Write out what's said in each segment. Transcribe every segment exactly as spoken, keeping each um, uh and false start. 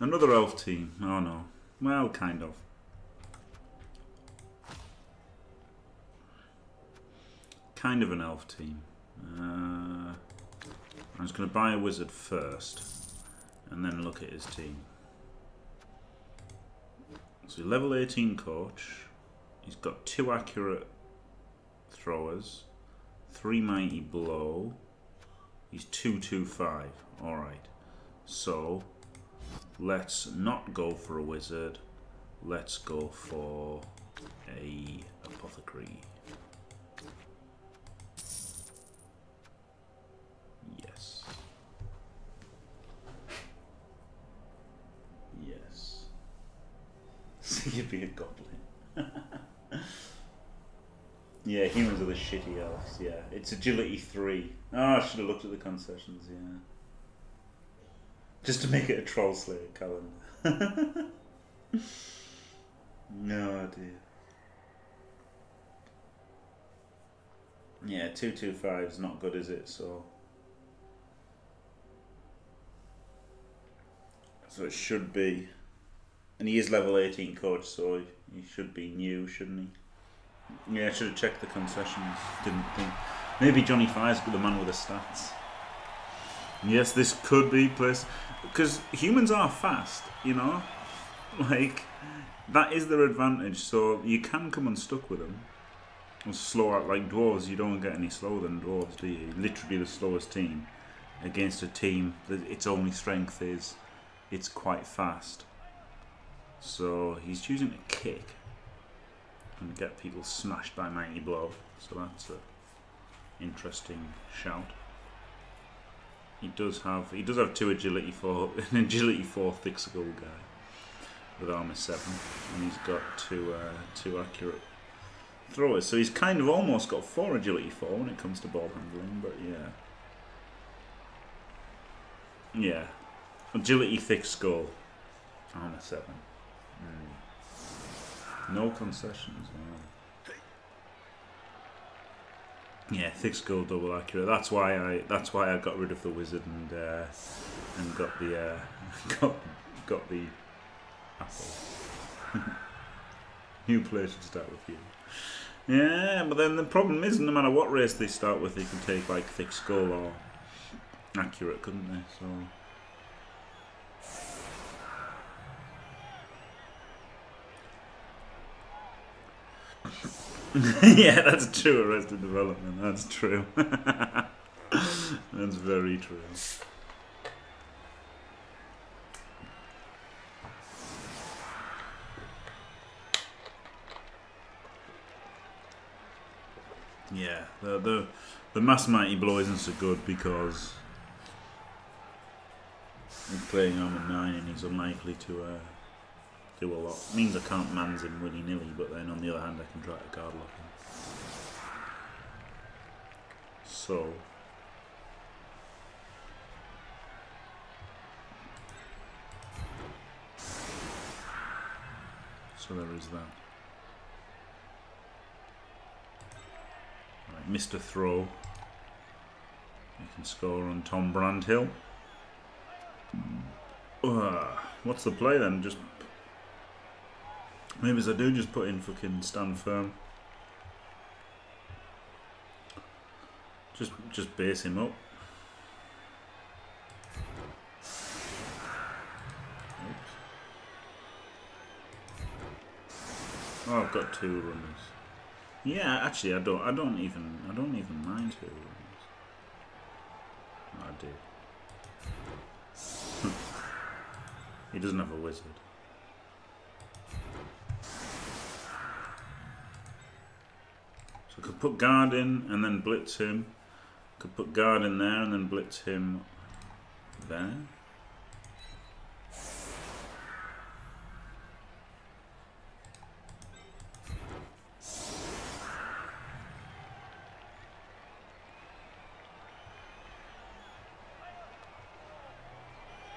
Another elf team. Oh no. Well, kind of. Kind of an elf team. Uh, I was going to buy a wizard first. And then look at his team. So level eighteen coach. He's got two accurate throwers. Three mighty blow. He's two two five. Alright. So, let's not go for a wizard. Let's go for a apothecary. Yes. Yes. So you'd be a goblin. Yeah, humans are the shitty elves, yeah. It's agility three. Oh, I should have looked at the concessions, yeah. Just to make it a troll slayer, Callum. No idea. Yeah, two two five is not good, is it? So, so it should be. And he is level eighteen coach, so he should be new, shouldn't he? Yeah, I should have checked the concessions. Didn't think. Maybe Johnny Fire's the man with the stats. Yes, this could be place. Because humans are fast, you know? Like, that is their advantage. So you can come unstuck with them. Or slow out like dwarves. You don't get any slower than dwarves, do you? Literally the slowest team. Against a team that its only strength is it's quite fast. So he's choosing to kick. And get people smashed by mighty blow, so that's an interesting shout. He does have he does have two agility four, an agility four thick skull guy with armor seven, and he's got two uh, two accurate throwers. So he's kind of almost got four agility four when it comes to ball handling, but yeah, yeah, agility thick skull, armor seven. Mm. No concessions. No. Yeah, thick skull, double accurate. That's why I. That's why I got rid of the wizard and uh, and got the uh, got got the apple. New player should start with you. Yeah, but then the problem is, no matter what race they start with, they can take like thick skull or accurate, couldn't they? So. Yeah, that's true. Arrested Development. That's true. That's very true. Yeah, the the the mass mighty blow isn't so good because he's playing armor nine and he's unlikely to. Uh, Do a lot. It means I can't mans him willy nilly, but then on the other hand I can try to guard lock him. So So there is that. Right, Mister Throw. You can score on Tom Brandhill. Uh, what's the play then? Just Maybe as I do just put in fucking stand firm. Just just base him up. Oops. Oh, I've got two runners. Yeah, actually I don't I don't even I don't even mind two runners. I do. He doesn't have a wizard. I could put guard in and then blitz him. Could put guard in there and then blitz him there.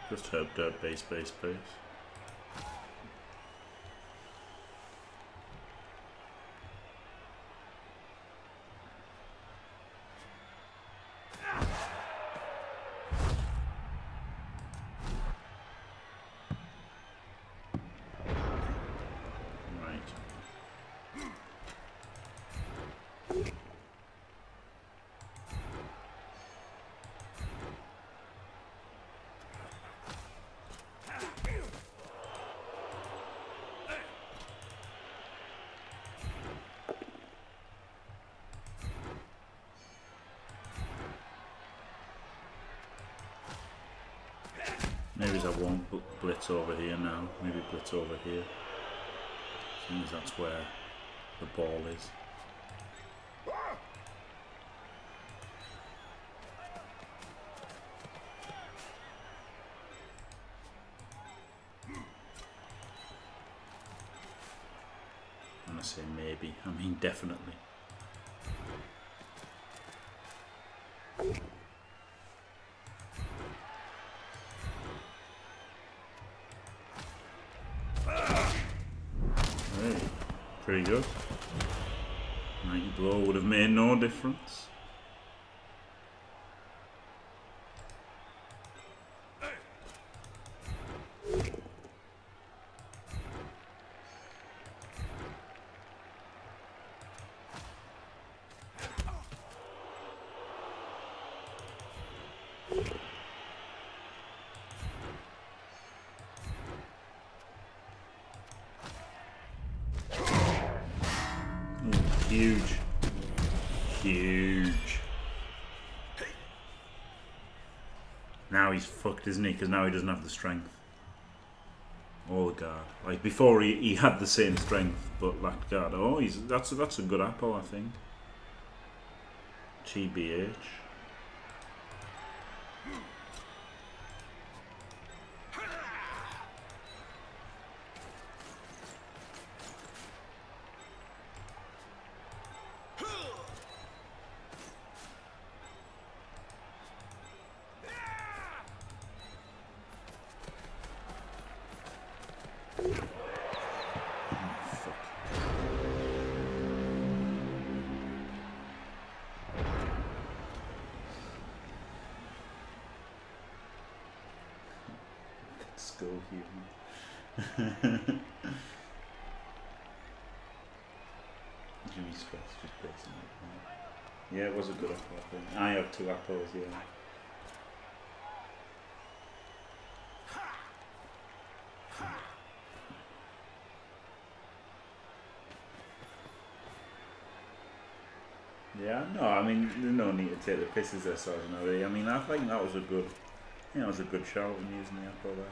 Just herb dirt base base base. Maybe I won't blitz over here now. Maybe blitz over here. Seeing as that's where the ball is. When I say maybe, I mean definitely. Pretty good. Mighty blow would have made no difference. Huge. Huge. Now he's fucked, isn't he? Because now he doesn't have the strength. Or the guard. Like, before he, he had the same strength, but lacked guard. Oh, he's, that's, a, that's a good apple, I think. T B H. Yeah, it was a good apple, I think. I have two apples, yeah. Yeah, no, I mean, there's no need to take the pisses there, Sergeant already. I mean, I think that was a good, you know, it was a good shot when using the apple there.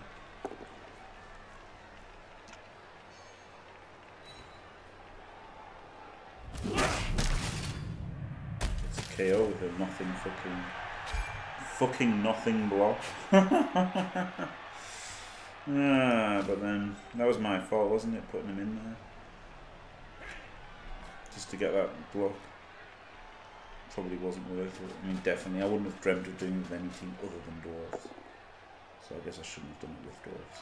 K O with a nothing fucking fucking nothing block. Ah, but then that was my fault, wasn't it? Putting him in there just to get that block probably wasn't worth it. I mean, definitely, I wouldn't have dreamt of doing it with anything other than dwarves. So I guess I shouldn't have done it with dwarves.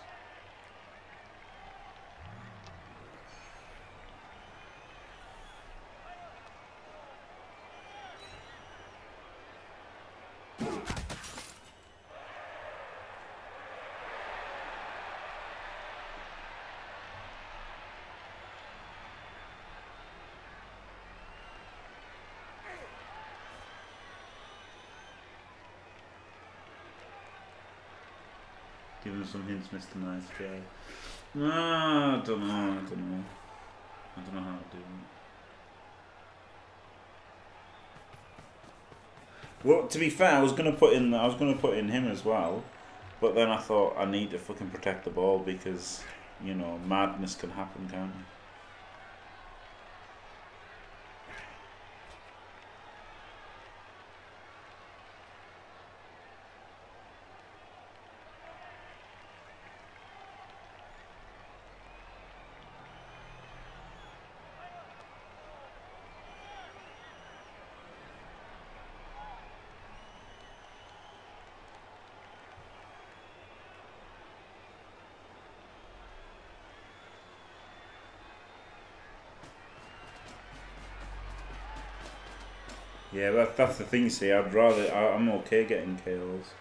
Give him some hints, Mister Nice Guy. No, I don't know, I don't know. I don't know how to do it. Well, to be fair, I was gonna put in I was gonna put in him as well, but then I thought I need to fucking protect the ball because, you know, madness can happen, can't it? Yeah, that, that's the thing, see, I'd rather, I, I'm okay getting K Os,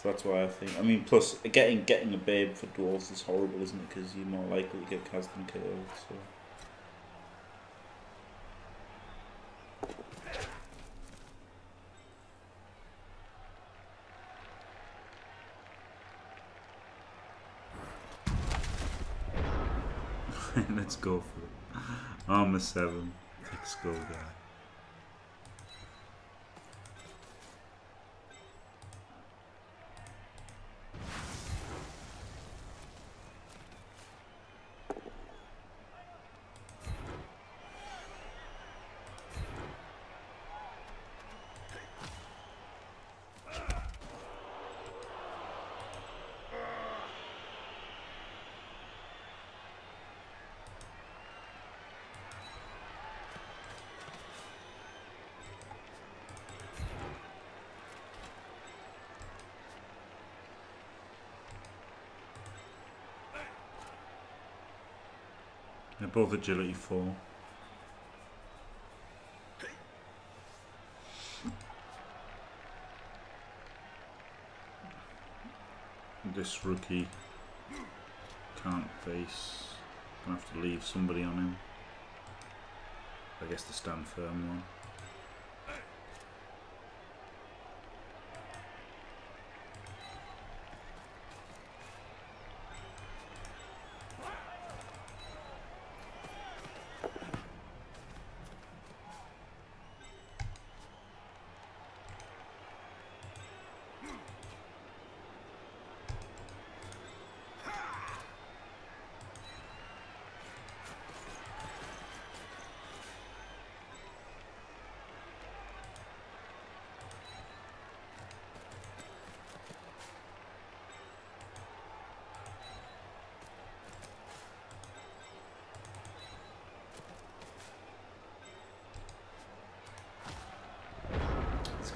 so that's why I think, I mean, plus, getting getting a babe for dwarves is horrible, isn't it, because you're more likely to get K Os than K Os, so... Let's go for it. Armour seven, let's go, guy. They're both agility four. This rookie can't face. I'm gonna have to leave somebody on him. I guess the stand firm one.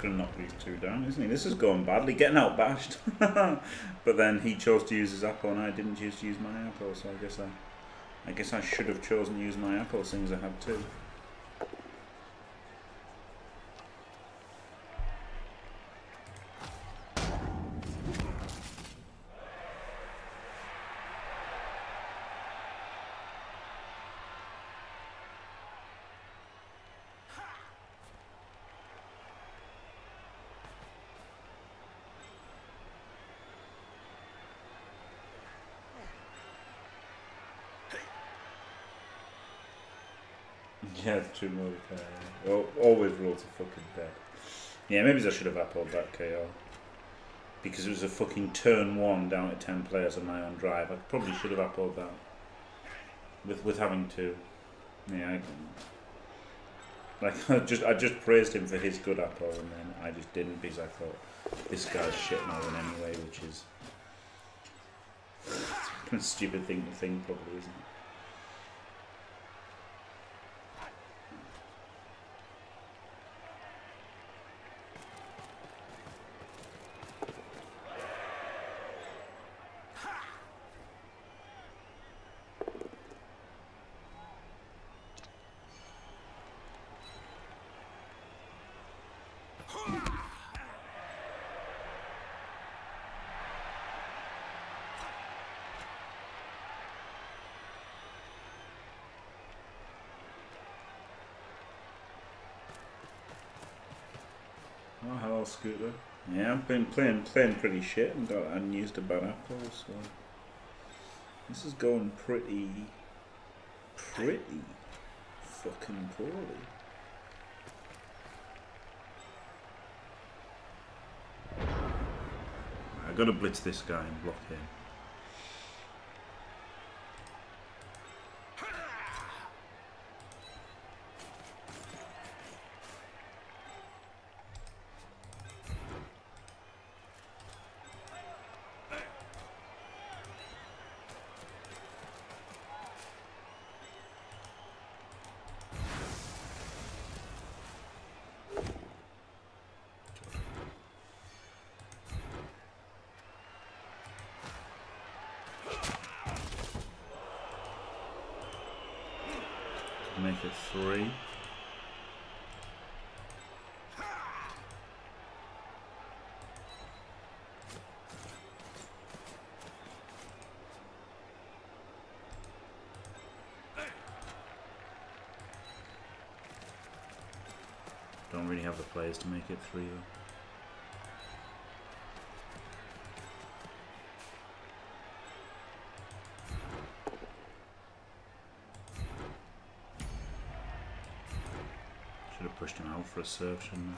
Going to knock these two down, isn't he? This has gone badly, getting out bashed. But then he chose to use his apple and I didn't choose to use my apple, so I guess I I guess I should have chosen to use my apple, seeing as I had two. Yeah, the two Mordecai. Well, always roll to fucking dead. Yeah, maybe I should have appled that K O. Because it was a fucking turn one down at ten players on my own drive. I probably should have appled that. With with having two. Yeah, I like I just I just praised him for his good apple and then I just didn't because I thought this guy's shit more than anyway, which is a stupid thing to think probably, isn't it? Scooter. Yeah, I've been playing playing pretty shit and got and used a bad apple, so this is going pretty pretty fucking poorly. I gotta blitz this guy and block him. Make it three. Don't really have the players to make it three though. For a serve, shouldn't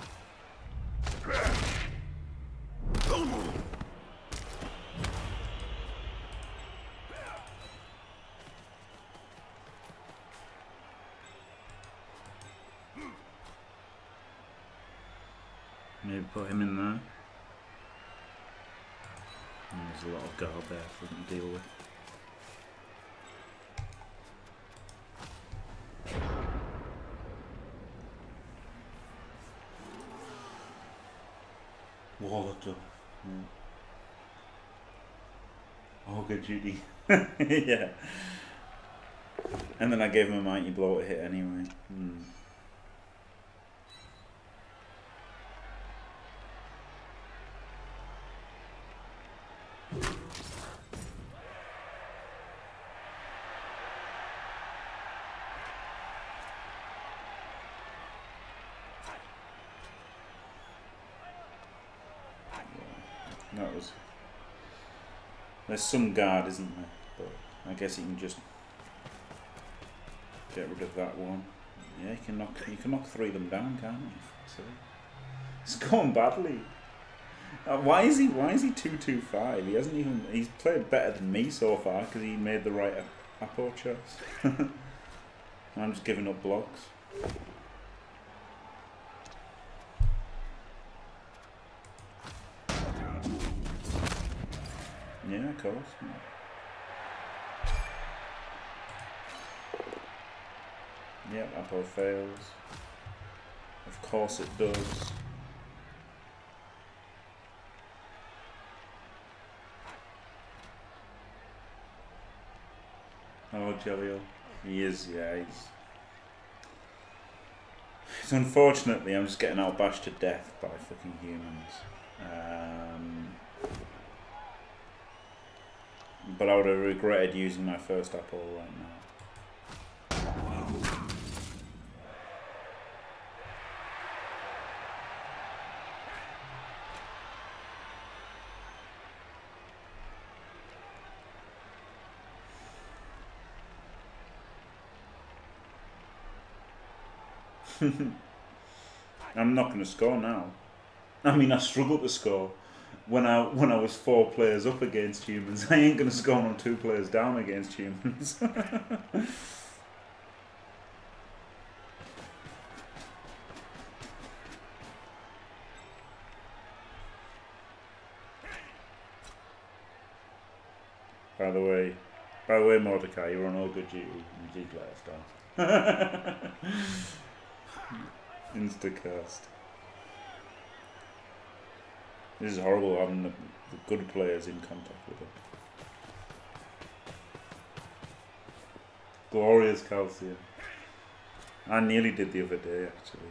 I? Maybe put him in there. And there's a lot of guard there for him to deal with. Judy. Yeah. And then I gave him a mighty blow to hit anyway. Hmm. That was... There's some guard, isn't there? But I guess you can just get rid of that one. Yeah, you can knock you can knock three of them down, can't you? So it's gone badly. Uh, why is he why is he two two five? He hasn't even he's played better than me so far because he made the right appo choice. I'm just giving up blocks. Yeah, of course. Yep, Apple fails. Of course it does. Oh, Jellio. He is, yeah. He's... It's unfortunately, I'm just getting outbashed to death by fucking humans. Um... But I would have regretted using my first apple right now. I'm not going to score now. I mean, I struggle to score. When I when I was four players up against humans, I ain't gonna score on two players down against humans. by the way, by the way, Mordecai, you're on all good duty. You did let us down. Instacast. This is horrible having the, the good players in contact with them. Glorious Calcium. I nearly did the other day, actually.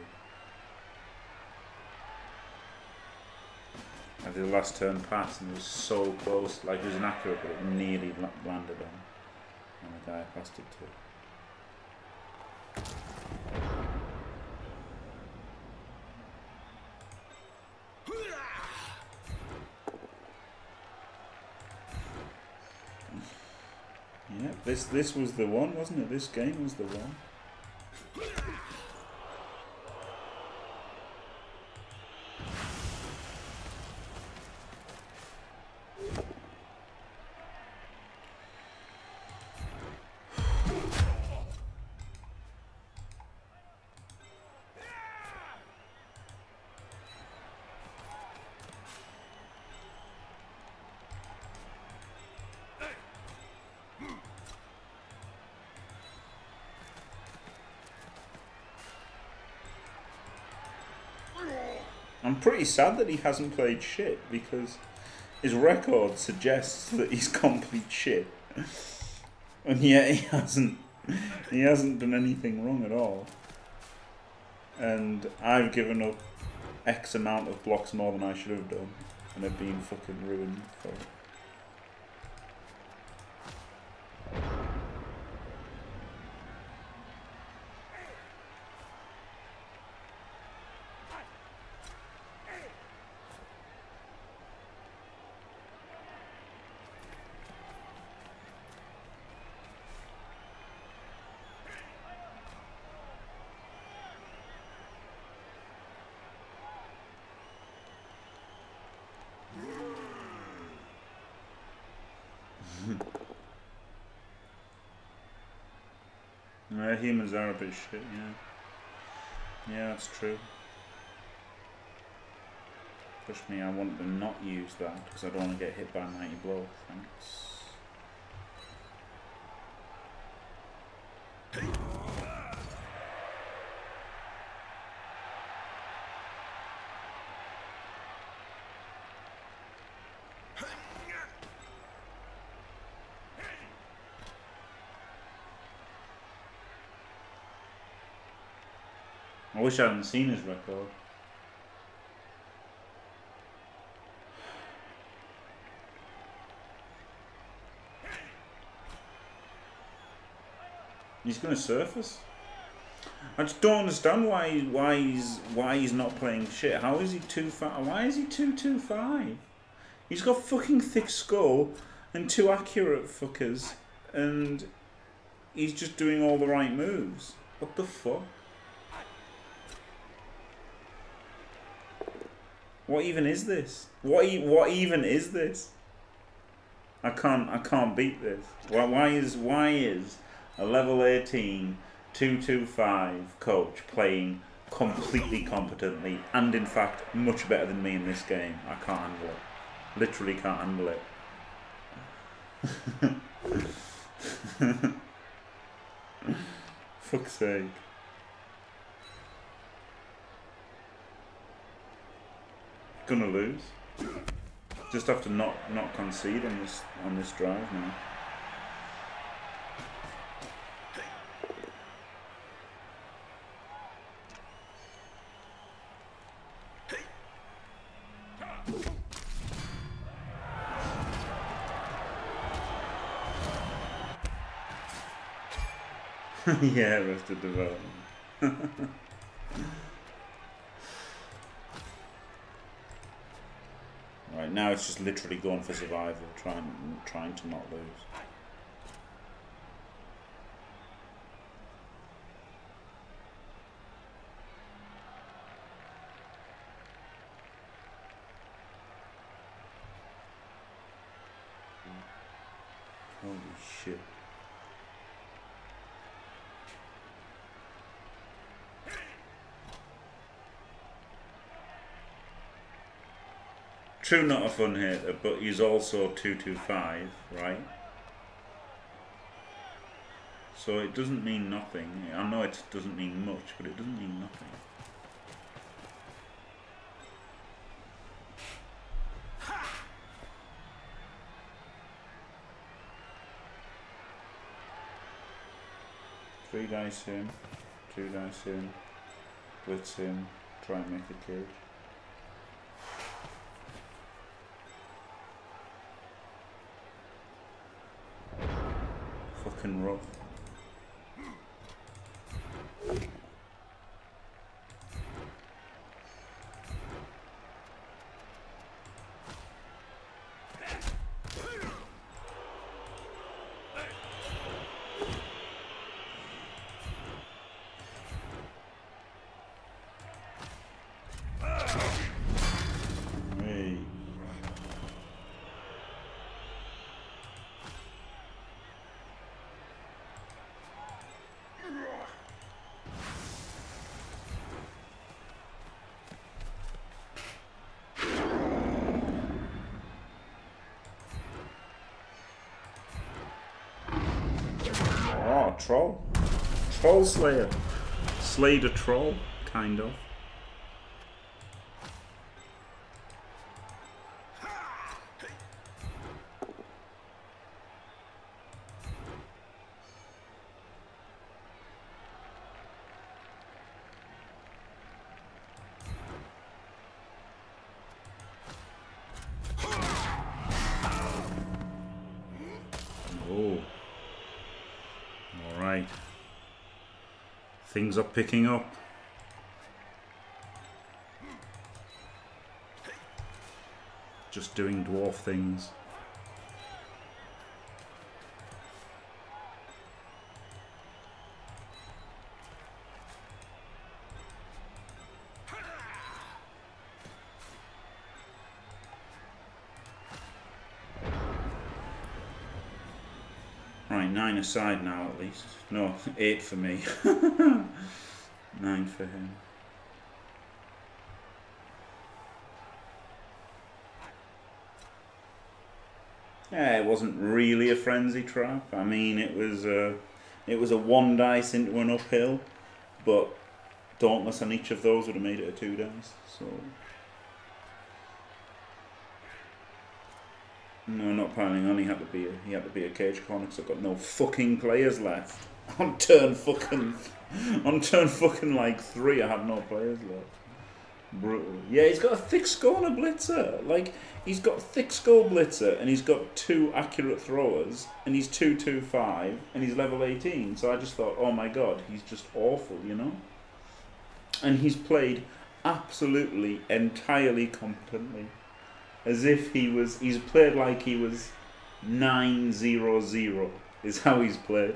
I did the last turn pass and it was so close. Like, it was inaccurate, but it nearly landed on. And the guy passed it to. This this was the one, wasn't it? This game was the one. I'm pretty sad that he hasn't played shit because his record suggests that he's complete shit, and yet he hasn't. He hasn't done anything wrong at all. And I've given up X amount of blocks more than I should have done, and have been fucking ruined for it. Yeah, humans are a bit shit, yeah. Yeah, that's true. Push me, I want to not use that, because I don't want to get hit by a mighty blow, thanks. I wish I hadn't seen his record. He's going to surface. I just don't understand why why he's why he's not playing shit. How is he two five? Why is he two two five? He's got fucking thick skull and two accurate fuckers, and he's just doing all the right moves. What the fuck? What even is this? What e what even is this? I can't I can't beat this. Why why is why is a level eighteen two two five coach playing completely competently and in fact much better than me in this game? I can't handle it. Literally can't handle it. Fuck's sake. Gonna lose. Just have to not not concede on this on this drive now. Yeah, Arrested Development. Right, now it's just literally going for survival, trying trying to not lose. Holy shit. True, not a fun hitter, but he's also two two five, right? So it doesn't mean nothing. I know it doesn't mean much, but it doesn't mean nothing. Three dice him, two dice him, blitz him, try and make a kill. And rough. Troll. Troll Slayer. Slayed a troll, kind of. Things are picking up. Just doing dwarf things. Nine aside now, at least. No, eight for me. Nine for him. Yeah, it wasn't really a frenzy trap. I mean, it was a, it was a one dice into an uphill, but Dauntless on each of those would have made it a two dice. So no, not piling on. He had to be a, he had to be a cage corner because I've got no fucking players left. On turn fucking, on turn fucking like three, I have no players left. Brutal. Yeah, he's got a thick score and a blitzer. Like, he's got thick score blitzer, and he's got two accurate throwers, and he's two two five, and he's level eighteen. So I just thought, oh my god, he's just awful, you know? And he's played absolutely, entirely competently. As if he was, he's played like he was nine zero zero, is how he's played.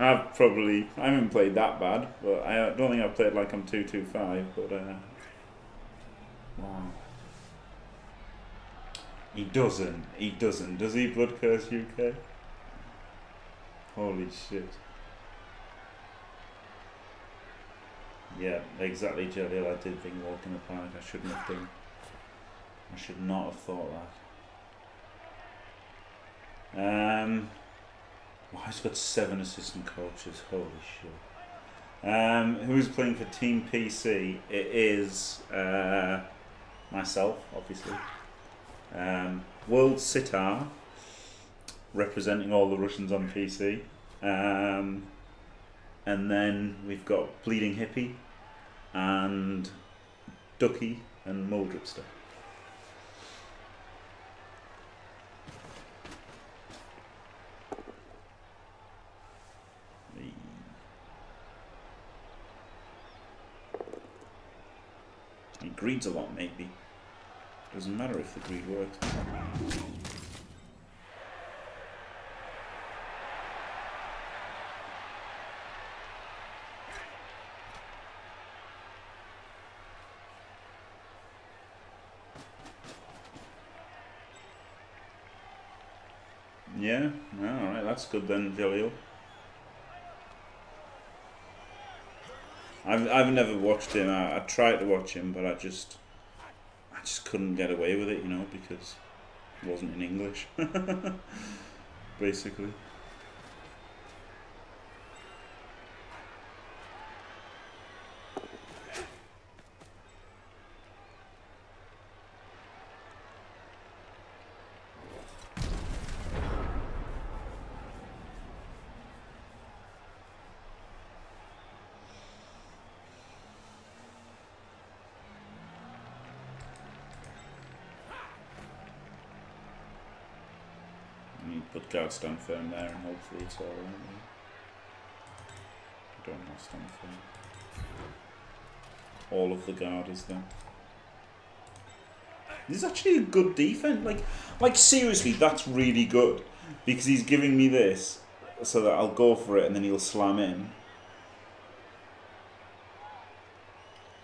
I've probably, I haven't played that bad, but I don't think I've played like I'm two two five, but uh, wow. He doesn't, he doesn't. Does he Blood Curse U K? Holy shit. Yeah, exactly, Jellio. I did think walk in the park. I shouldn't have done. I should not have thought that. Um, wow, he's got seven assistant coaches. Holy shit. Um, who's playing for Team P C? It is uh, myself, obviously. Um, World Sitar, representing all the Russians on P C. Um, and then we've got Bleeding Hippie and Ducky and Moldripster. He greeds a lot, maybe. Doesn't matter if the greed works. Yeah, alright, that's good then, Jellio. I've I've never watched him. I, I tried to watch him, but I just I just couldn't get away with it, you know, because it wasn't in English, basically. Stand firm there, and hopefully it's all right. I don't know, stand firm. All of the guard is there. This is actually a good defense. Like, like seriously, that's really good because he's giving me this so that I'll go for it, and then he'll slam in.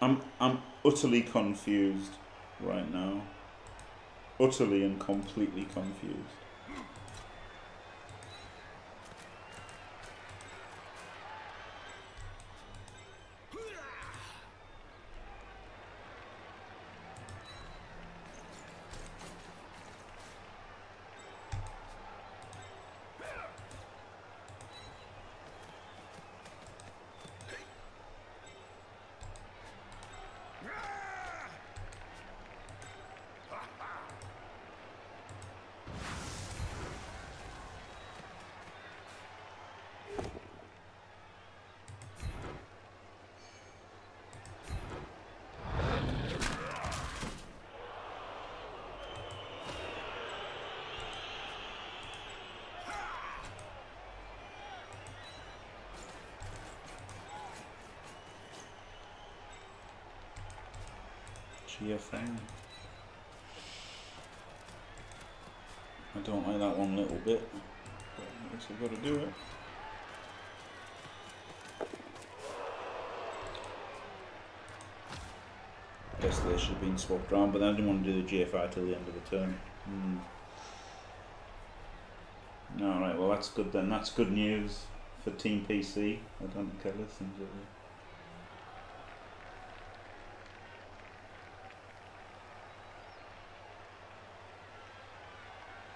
I'm, I'm utterly confused right now. Utterly and completely confused. Thing. I don't like that one little bit, but I guess I've got to do it. I guess they should have been swapped around, but then I didn't want to do the G F I till the end of the turn. Mm. Alright, well that's good then. That's good news for Team P C. I don't care less than Jellio.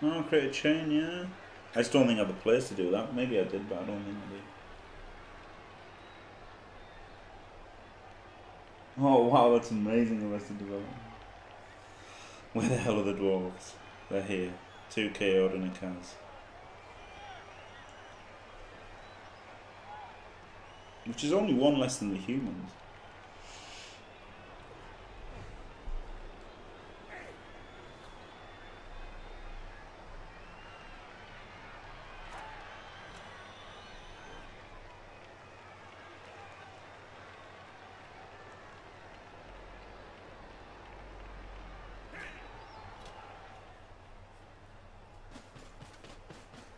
Oh, create a chain, yeah. I just don't think I have a place to do that. Maybe I did, but I don't think I did. Oh, wow, that's amazing, Arrested Development. Where the hell are the dwarves? They're here. Two K O'd and a Kaz. Which is only one less than the humans.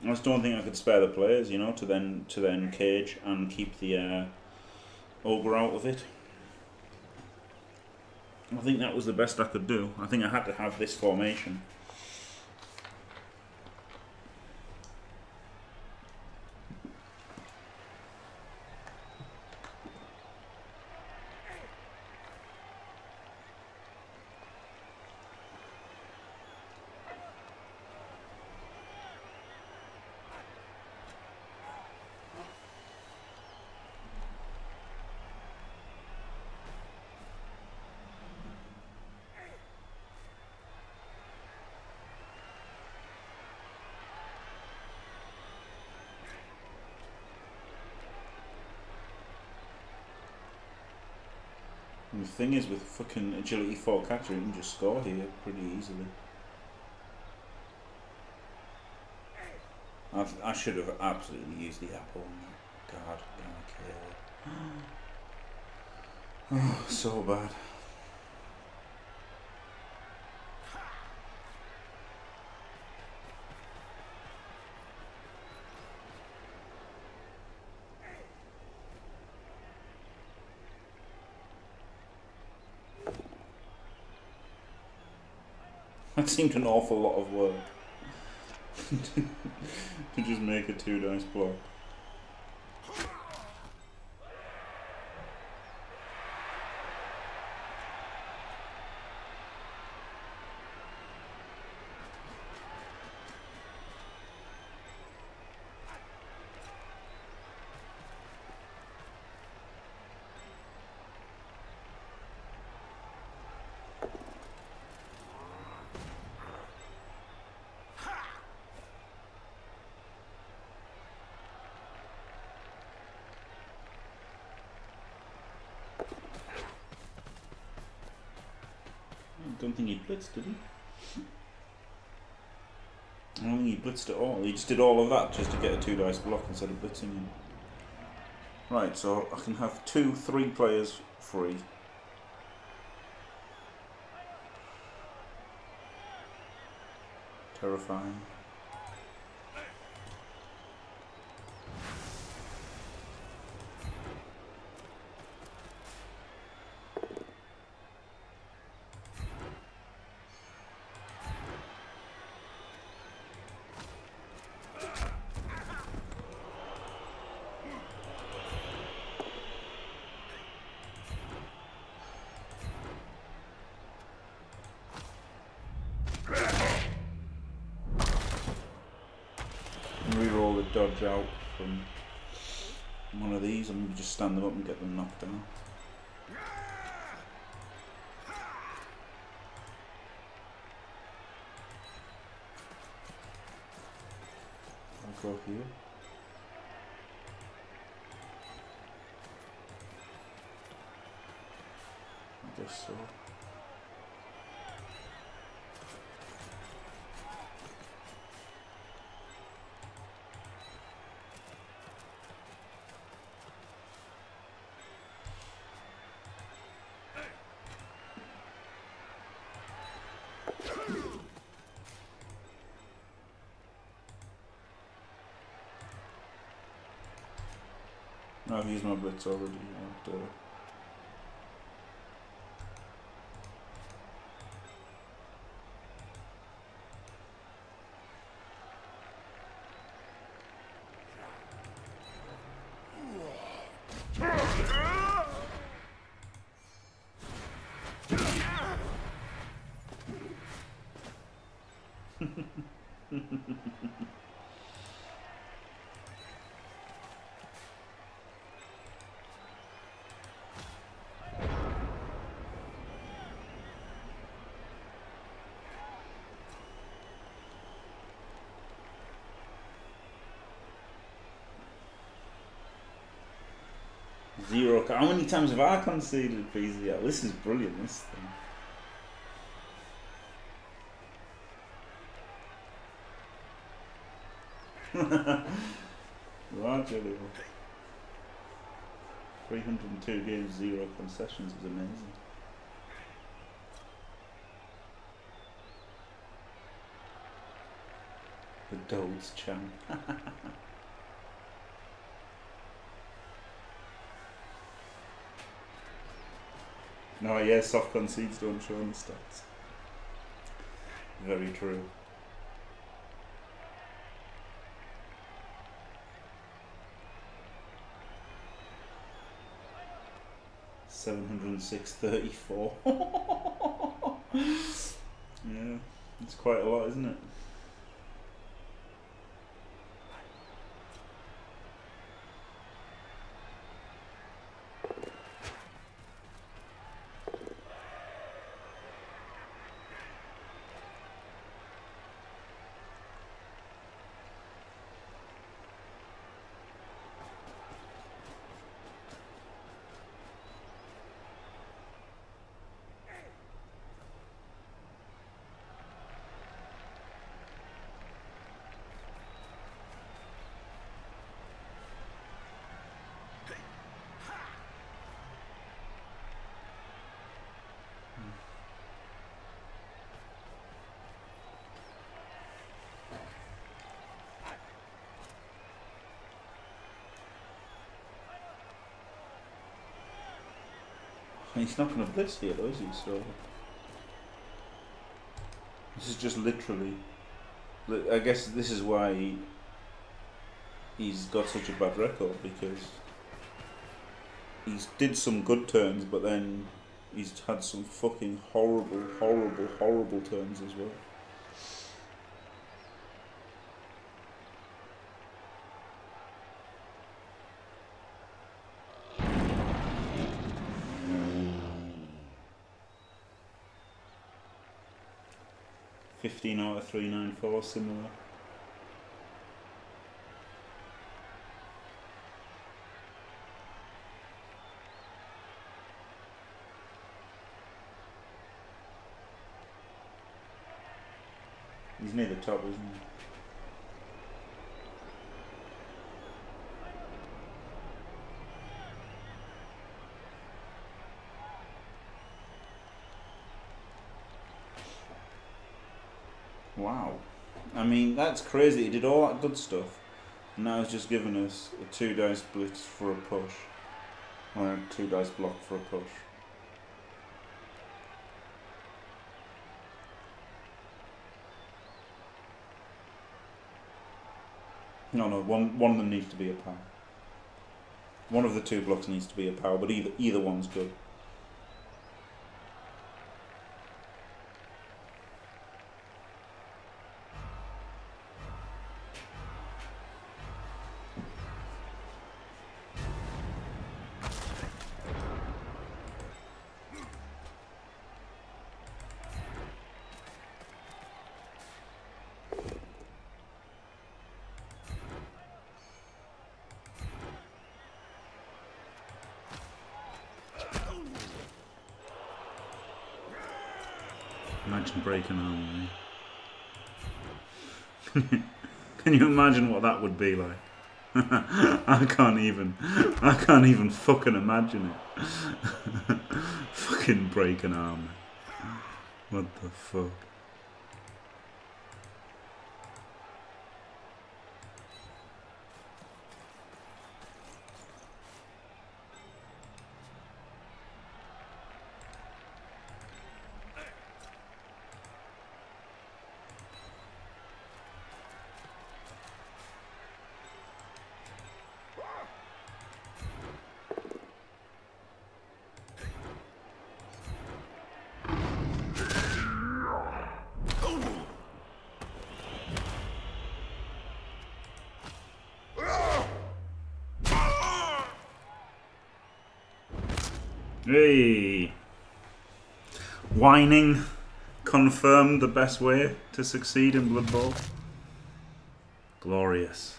I just don't think I could spare the players, you know, to then to then cage and keep the uh, ogre out of it. I think that was the best I could do. I think I had to have this formation. The thing is, with fucking agility four catcher, you can just score here pretty easily. I've, I should have absolutely used the apple on that. God damn it. Oh, so bad. That seemed an awful lot of work to just make a two dice block. I don't think he blitzed, did he? I don't think he blitzed at all. He just did all of that just to get a two dice block instead of blitzing him. Right, so I can have two, three players free. Terrifying. Dodge out from one of these and just stand them up and get them knocked down. I'll go here. I guess so. I've used my blitz already. After. Murloc. How many times have I conceded P Z L? This is brilliant, this thing. Right, Jellio. three hundred and two games, zero concessions was amazing. The Gold's Champ. No, yeah, soft concedes don't show in the stats. Very true. seven hundred and six thirty-four. Yeah, it's quite a lot, isn't it? He's not going to blitz here, though, is he? So this is just literally. I guess this is why he, he's got such a bad record, because he's did some good turns, but then he's had some fucking horrible, horrible, horrible turns as well. fifteen out of three ninety-four, similar. He's near the top, isn't he? Wow, I mean, that's crazy. He did all that good stuff, and now he's just given us a two dice blitz for a push, or a two dice block for a push. No, no, one one of them needs to be a power. One of the two blocks needs to be a power, but either either one's good. Breaking armor. Can you imagine what that would be like? I can't even. I can't even fucking imagine it. Fucking breaking armor. What the fuck? Hey, whining confirmed the best way to succeed in Blood Bowl. Glorious.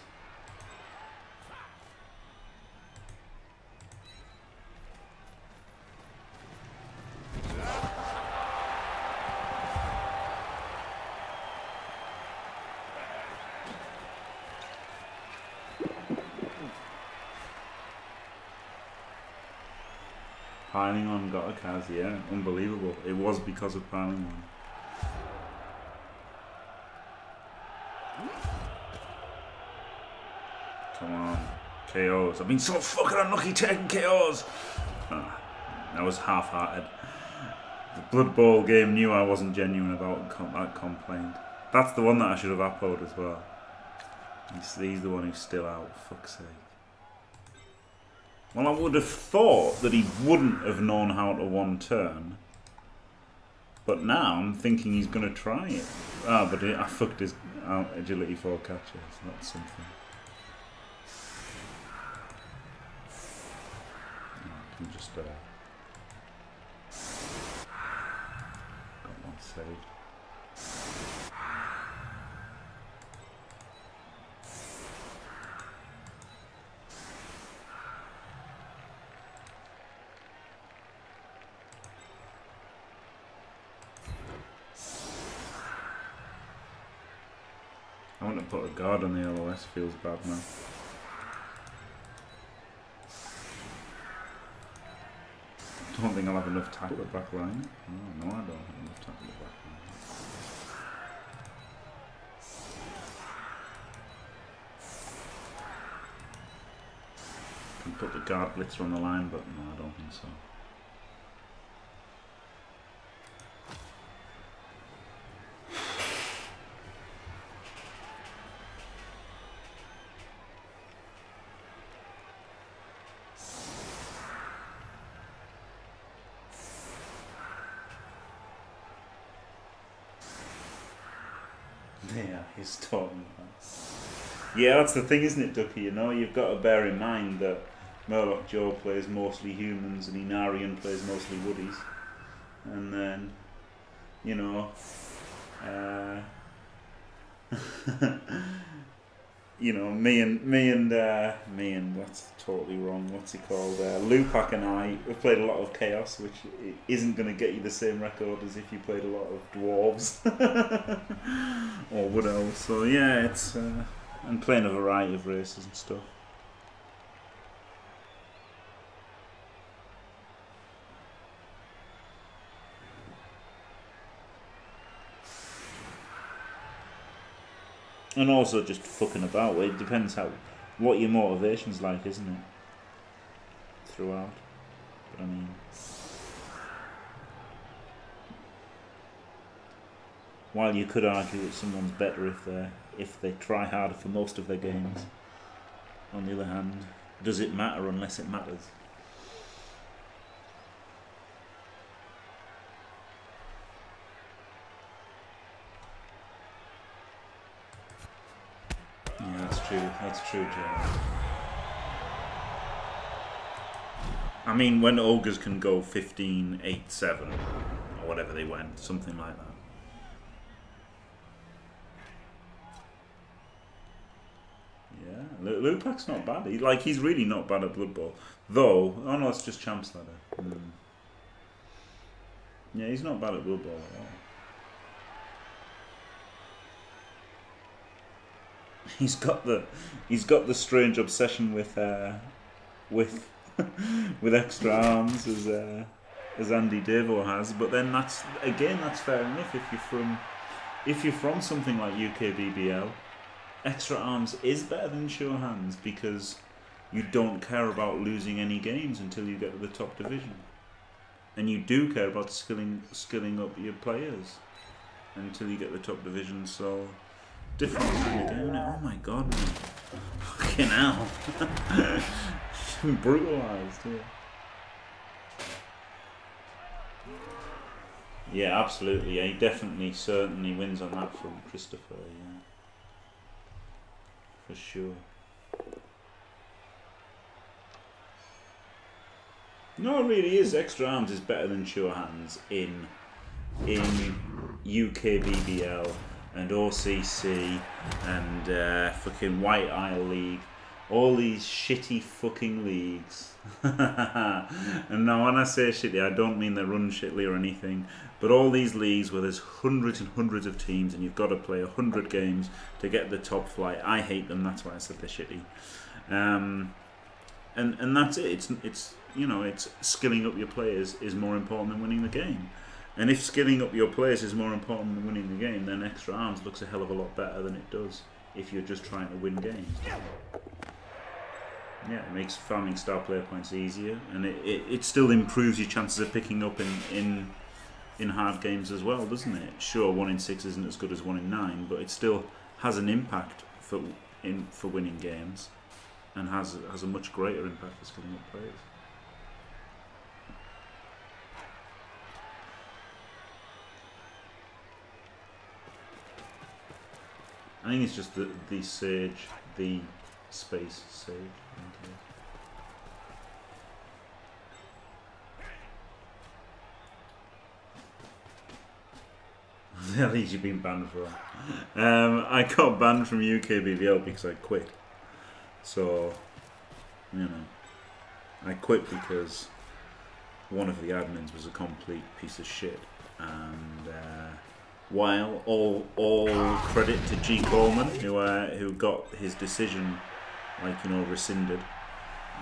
piling on got a Kaz, yeah, unbelievable. It was because of piling on. Come on, K Os. I've been so fucking unlucky taking K Os. Ah, I was half-hearted. The Blood Bowl game knew I wasn't genuine about com that complaint. That's the one that I should have uploaded as well. He's, he's the one who's still out, fuck's sake. Well, I would have thought that he wouldn't have known how to one turn. But now I'm thinking he's going to try it. Ah, but it, I fucked his uh, agility four catches. That's something. I can just... Uh, got one saved. Put a guard on the L O S feels bad now. I don't think I'll have enough tackle at back line. Oh, no, I don't have enough tackle at back line. Can put the guard blitzer on the line, but no, I don't think so. Yeah, that's the thing, isn't it, Ducky? You know, you've got to bear in mind that Murloc Joe plays mostly humans and Inarian plays mostly woodies. And then, you know, uh, you know, me and me and uh, me and what's totally wrong? What's he called? Uh, Lupak and I have played a lot of Chaos, which isn't going to get you the same record as if you played a lot of dwarves or wood elves. So yeah, it's. Uh, And playing a variety of races and stuff. And also just fucking about. It depends how what your motivation's like, isn't it? Throughout. But I mean... While you could argue that someone's better if they if they try harder for most of their games, on the other hand, does it matter unless it matters? Yeah, that's true. That's true, Joe. I mean, when Ogres can go fifteen, eight, seven, or whatever they went, something like that. Lupak's not bad. He, like, he's really not bad at Blood Bowl. Though, oh no, it's just Champ's Ladder. Mm. Yeah, he's not bad at Blood Bowl at all. He's got the, he's got the strange obsession with, uh, with, with extra arms as, uh, as Andy Devo has. But then that's again, that's fair enough if you're from, if you're from something like U K B B L. Extra arms is better than sure hands because you don't care about losing any games until you get to the top division, and you do care about skilling skilling up your players until you get to the top division. So different kind of game. Oh my god, man. Fucking hell! Brutalized. Yeah. Yeah, absolutely. Yeah, he definitely, certainly wins on that front, Christopher. Yeah. For sure. No, it really is. Extra arms is better than sure hands in in U K B B L and O C C and uh, fucking White Isle League. All these shitty fucking leagues. And now when I say shitty, I don't mean they're run shitly or anything. But all these leagues where there's hundreds and hundreds of teams and you've got to play a hundred games to get the top flight. I hate them, that's why I said they're shitty. Um, and and that's it. It's it's you know it's skilling up your players is more important than winning the game. And if skilling up your players is more important than winning the game, then extra arms looks a hell of a lot better than it does if you're just trying to win games. Yeah, it makes farming star player points easier, and it, it, it still improves your chances of picking up in, in in hard games as well, doesn't it? Sure, one in six isn't as good as one in nine, but it still has an impact for in for winning games, and has has a much greater impact for skilling up players. I think it's just the, the Sage, the Space Sage. Okay. How long have you been banned for? Um, I got banned from U K B B L because I quit. So, you know, I quit because one of the admins was a complete piece of shit, and. Uh, While all all credit to G. Coleman, who uh, who got his decision, like you know, rescinded.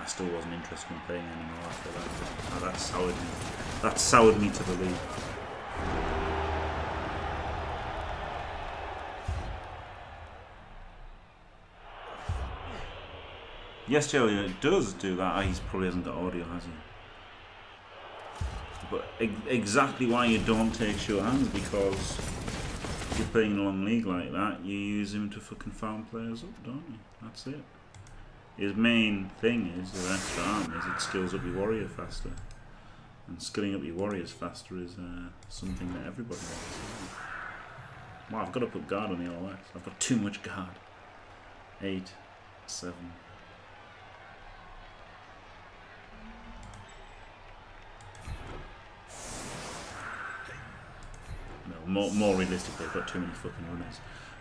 I still wasn't interested in playing anymore after that. Oh, that soured me. That soured me to the league. Yes, Jellio, it does do that. Oh, he probably hasn't got audio, has he? But exactly why you don't take short hands, because if you're playing in a long league like that, you use him to fucking farm players up, don't you? That's it. His main thing is, the extra arm is, it skills up your warrior faster. And skilling up your warriors faster is uh, something that everybody wants. Wow, I've got to put guard on the O S. I've got too much guard. Eight, seven... More, more realistically, I've got too many fucking runners.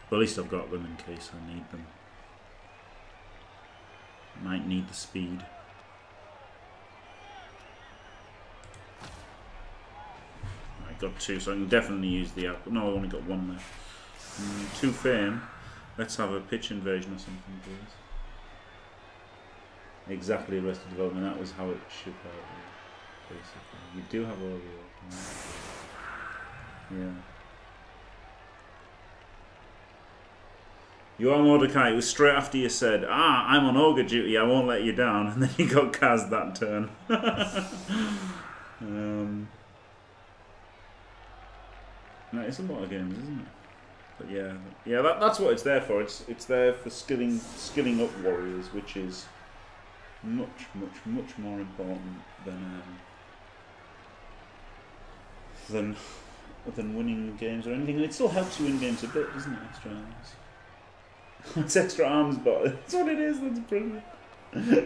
But at least I've got them in case I need them. Might need the speed. I got two, so I can definitely use the app. No, I've only got one there. Mm, two fame. Let's have a pitch invasion or something, please. Exactly, Arrested Development. That was how it should out, basically. You do have all the yeah. You are Mordecai. It was straight after you said, ah, I'm on Ogre duty, I won't let you down. And then you got Kaz that turn. um, no, it's a lot of games, isn't it? But yeah, yeah, that, that's what it's there for. It's it's there for skilling skilling up warriors, which is much, much, much more important than um, than than winning games or anything. And it still helps you win games a bit, doesn't it? Extra arms. It's extra arms, but that's what it is. That's brilliant.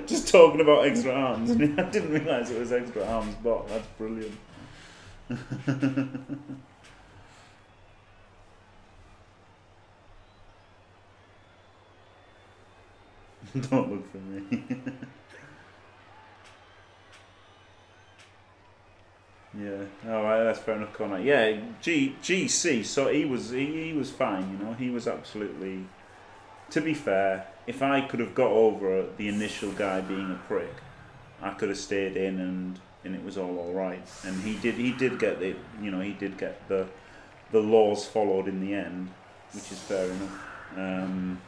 Just talking about extra arms. I mean, I didn't realise it was extra arms, but that's brilliant. Don't look for me. Yeah. All right. That's fair enough, Connor. Yeah. G G C. So he was he, he was fine. You know, he was absolutely. To be fair, if I could have got over the initial guy being a prick, I could have stayed in, and, and it was all all right. And he did he did get the you know he did get the the laws followed in the end, which is fair enough. Um,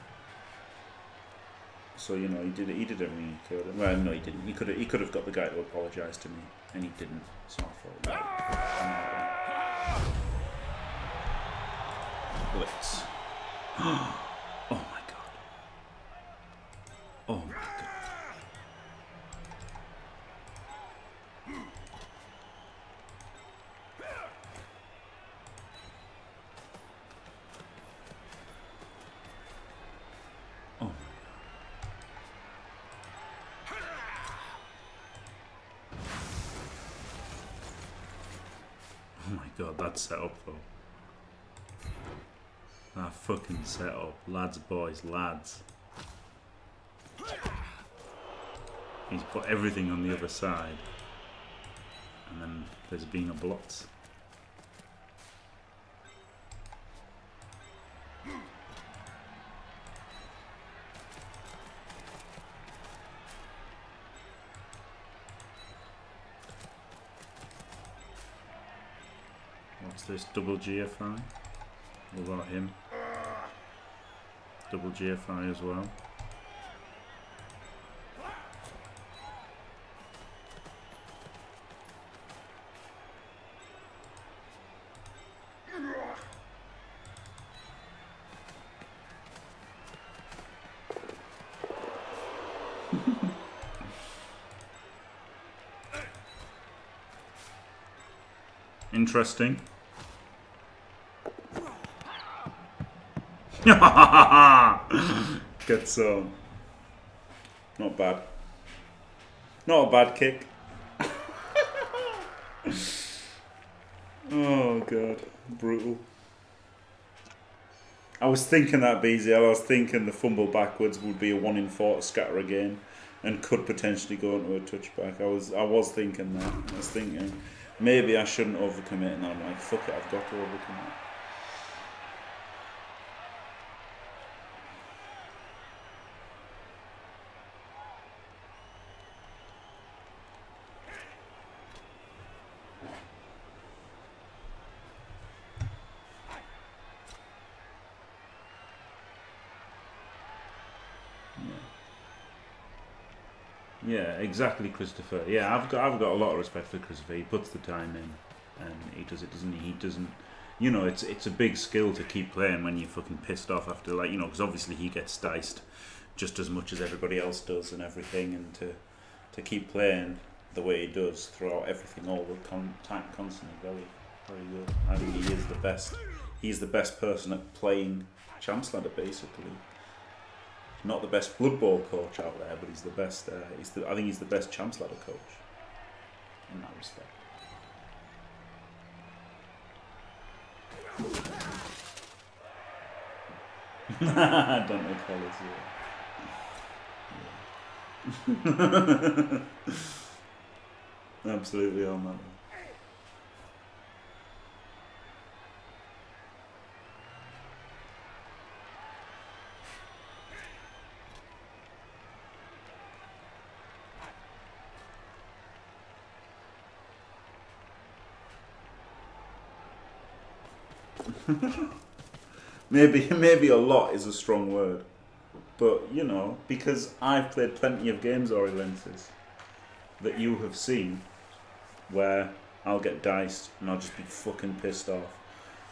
so you know he did he did everything he could. Well, no, he didn't. He could have, he could have got the guy to apologise to me, and he didn't. So I thought, no. Blitz. Oh my god. Oh my god. Oh my god. God, that setup though. That fucking setup. Lads, boys, lads. He's put everything on the other side. And then there's being a blot. this? Double G F I? What about him? Double G F I as well. Interesting. Good zone. Not bad. Not a bad kick. Oh god, brutal. I was thinking that B Z L. I was thinking the fumble backwards would be a one in four to scatter again, and could potentially go into a touchback. I was, I was thinking that. I was thinking. Maybe I shouldn't overcommit, and I'm like, fuck it, I've got to overcommit. Yeah, exactly, Christopher. Yeah, I've got I've got a lot of respect for Christopher. He puts the time in, and he does it, doesn't he? He doesn't, you know. It's it's a big skill to keep playing when you're fucking pissed off after, like, you know, because obviously he gets diced just as much as everybody else does and everything, and to to keep playing the way he does throughout everything all the con time constantly, very very good. I think he is the best. He's the best person at playing Chancellor, basically. Not the best Blood Bowl coach out there, but he's the best. Uh, he's the, I think he's the best Champs Ladder coach in that respect. I don't know colours. Yeah. Yeah. Absolutely on that one. Maybe maybe a lot is a strong word, but you know, because I've played plenty of games, Orilensis, that you have seen, where I'll get diced and I'll just be fucking pissed off,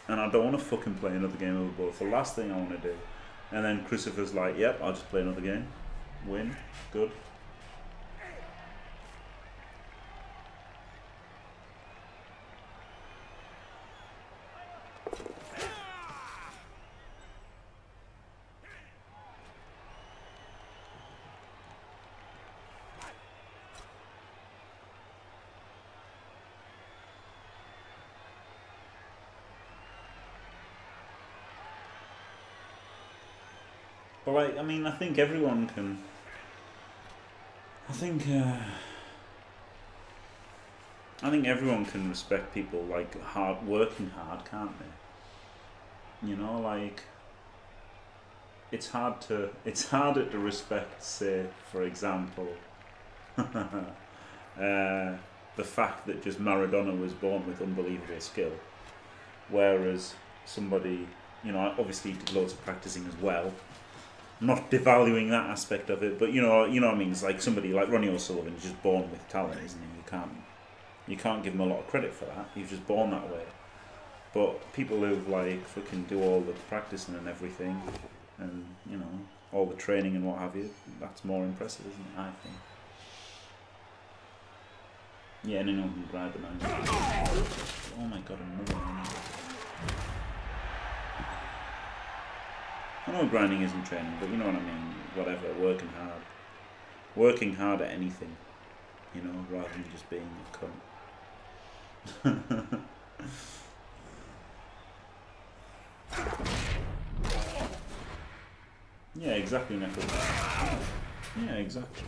and I don't want to fucking play another game of the ball. It's the last thing I want to do. And then Christopher's like, "Yep, I'll just play another game, win, good." Like, I mean, I think everyone can. I think. Uh, I think everyone can respect people like hard working hard, can't they? You know, like. It's hard to. It's harder to respect, say, for example, uh, the fact that just Maradona was born with unbelievable skill, whereas somebody, you know, obviously he did loads of practicing as well. Not devaluing that aspect of it, but you know, you know what I mean. It's like somebody like Ronnie O'Sullivan is just born with talent, isn't he? You can't, you can't give him a lot of credit for that. He's just born that way. But people who like fucking do all the practicing and everything, and you know, all the training and what have you, that's more impressive, isn't it? I think. Yeah, anyone can grab an angle. Oh my god, another one. I know grinding isn't training, but you know what I mean, whatever, working hard. Working hard at anything, you know, rather than just being a cunt. Yeah, exactly, Neckle. Yeah, exactly.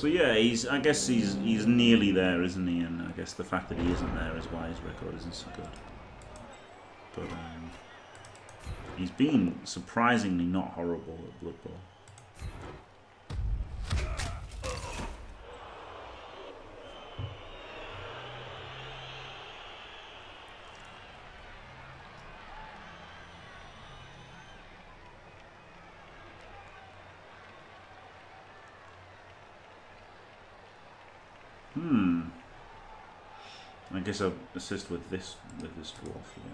So yeah, he's. I guess he's he's nearly there, isn't he? And I guess the fact that he isn't there is why his record isn't so good. But um, He's being surprisingly not horrible at Blood Bowl. Hmm. I guess I'll assist with this with this dwarf here.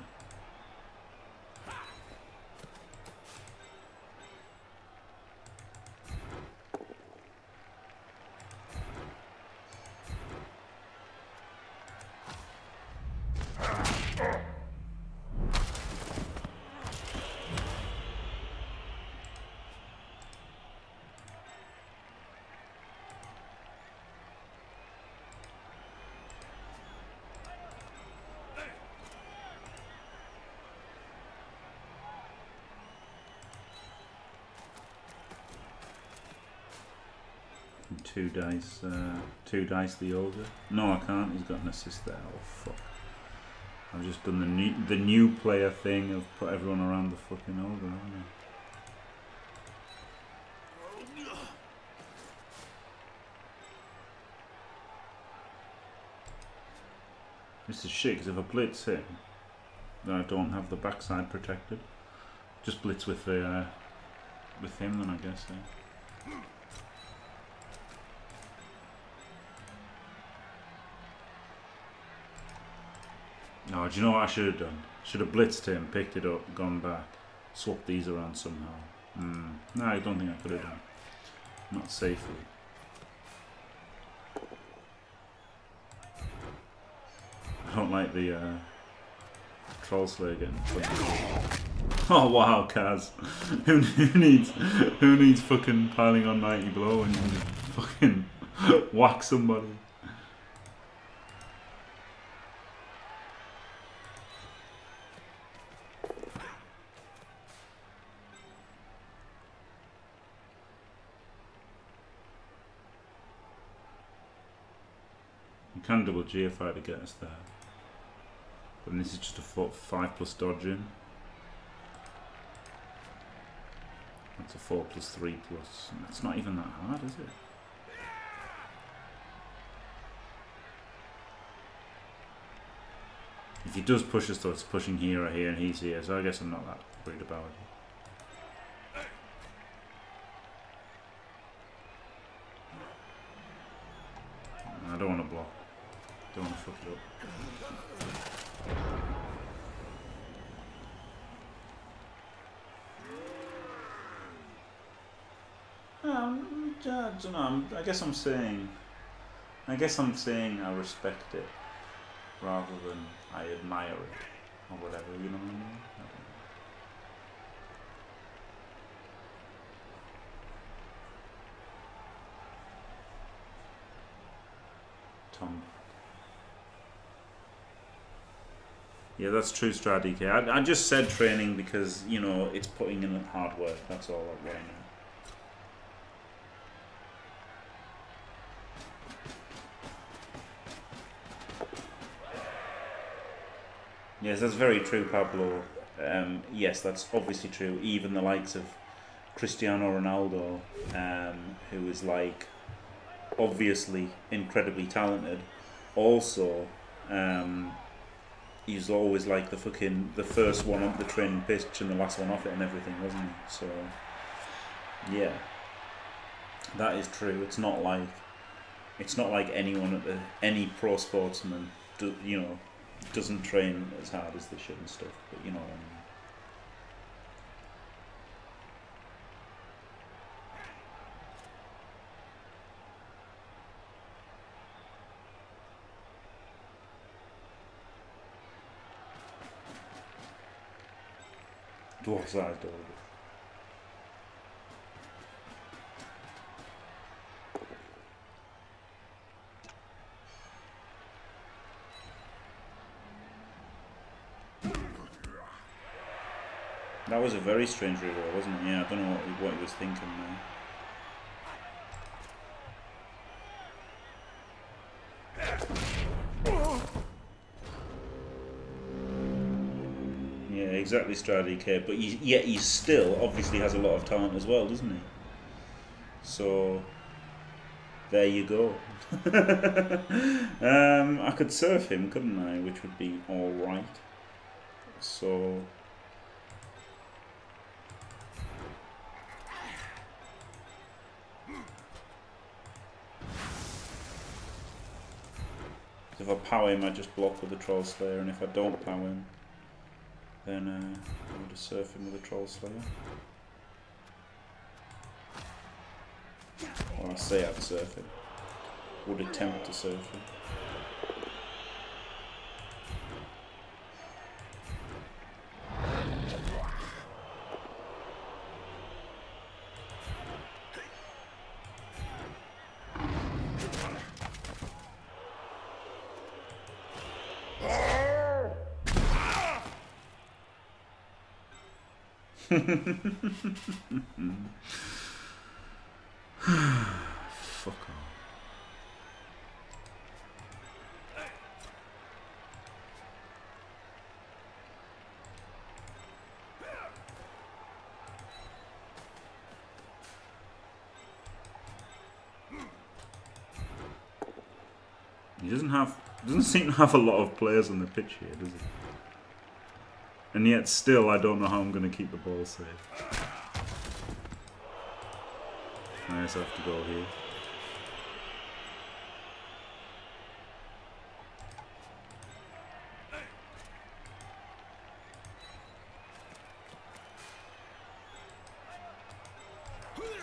Two dice, uh, two dice the older. No, I can't. He's got an assist there. Oh fuck! I've just done the new, the new player thing of put everyone around the fucking older, haven't I? This is shit. Because if I blitz him, then I don't have the backside protected. Just blitz with the uh, with him, then I guess. Eh? No, do you know what I should have done? Should have blitzed him, picked it up, gone back, swapped these around somehow. Mm. No, I don't think I could have done. Not safely. I don't like the uh, troll slayer getting fucked. Oh wow, Kaz. who, who needs who needs fucking piling on ninety blow and fucking whack somebody? Can double G F I to get us there. But this is just a four, five plus dodge in. That's a four plus three plus. That's not even that hard, is it? If he does push us though, it's pushing here or here and he's here, so I guess I'm not that worried about it. I don't know. I'm, I guess I'm saying, I guess I'm saying I respect it rather than I admire it or whatever. You know what I mean? I don't know. Tom. Yeah, that's true, Stradic. I, I just said training because you know it's putting in hard work. That's all I want. Yes, that's very true, Pablo. Um, yes, that's obviously true. Even the likes of Cristiano Ronaldo, um, who is like obviously incredibly talented, also um, he's always like the fucking the first one up the training pitch and the last one off it and everything, wasn't he? So yeah, that is true. It's not like it's not like anyone at the any pro sportsman, do, you know. Doesn't train as hard as they should and stuff, but you know what I mean. Dwarf size dog. That was a very strange reroll, wasn't it? Yeah, I don't know what, what he was thinking there. Yeah, exactly Stradic here, but he, yet he still obviously has a lot of talent as well, doesn't he? So there you go. um, I could surf him, couldn't I? Which would be all right. So if I power him, I just block with the Troll Slayer, and if I don't power him, then uh, I would just surf him with the Troll Slayer. Or I say I'd surf him. Would attempt to surf him. Fuck off. He doesn't have, doesn't seem to have a lot of players on the pitch here, does he? And yet still, I don't know how I'm going to keep the ball safe. I just have to go here.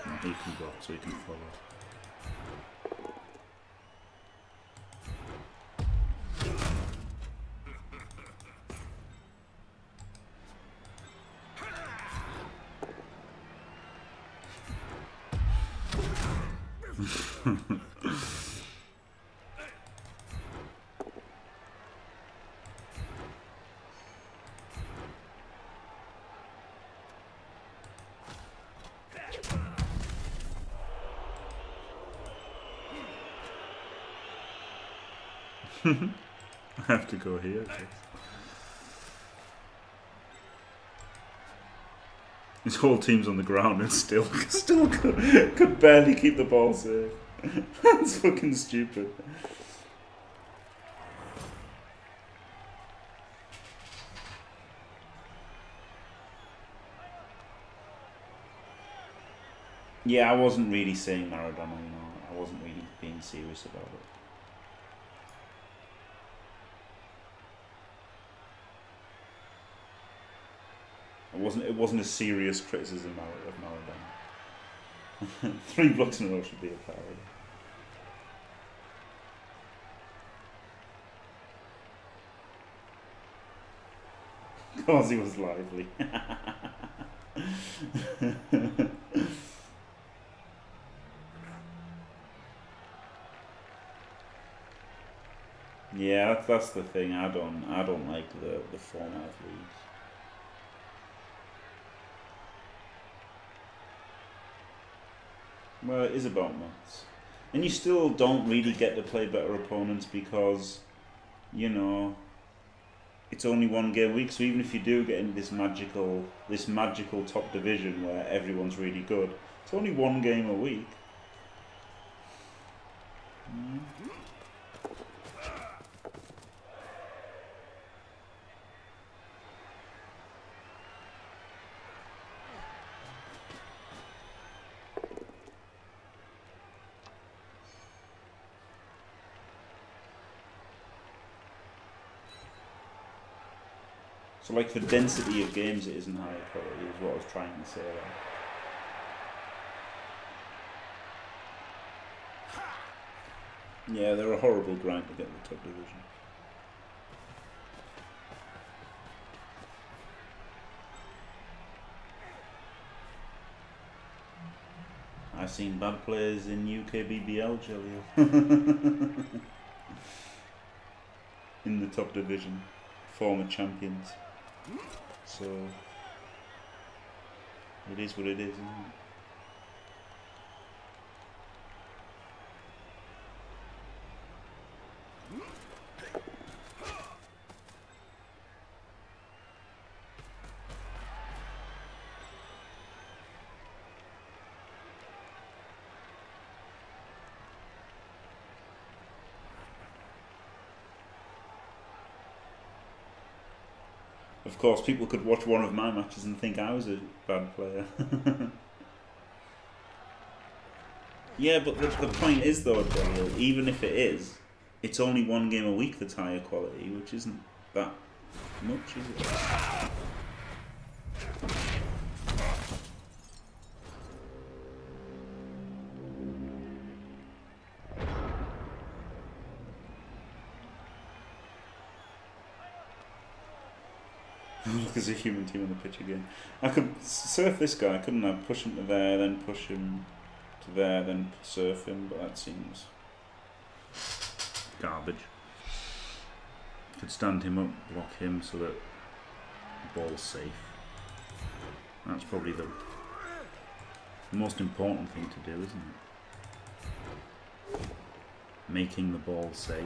No, he can go, so he can follow. I have to go here, I guess. His whole team's on the ground and still still could, could barely keep the ball safe. That's fucking stupid. Yeah, I wasn't really saying Maradona, no. I wasn't really being serious about it. Wasn't, it wasn't a serious criticism of Maradona. Three blocks in a row should be a parody. Of course he was lively. Yeah, that's, that's the thing. I don't, I don't like the the format of leagues. Well, it is about maths. And you still don't really get to play better opponents because, you know, it's only one game a week. So even if you do get into this magical, this magical top division where everyone's really good, it's only one game a week. Mm. So, like, the density of games, it isn't high quality, is what I was trying to say. Yeah, they're a horrible grind to get in the top division. I've seen bad players in U K B B L, Jellio. In the top division. Former champions. So it is what it is, isn't it? Of course, people could watch one of my matches and think I was a bad player. Yeah, but the, the point is, though, Daniel, even if it is, it's only one game a week that's higher quality, which isn't that much, is it? There's a human team on the pitch again. I could surf this guy, couldn't I? Push him to there, then push him to there, then surf him, but that seems garbage. Could stand him up, block him so that the ball's safe. That's probably the most important thing to do, isn't it? Making the ball safe.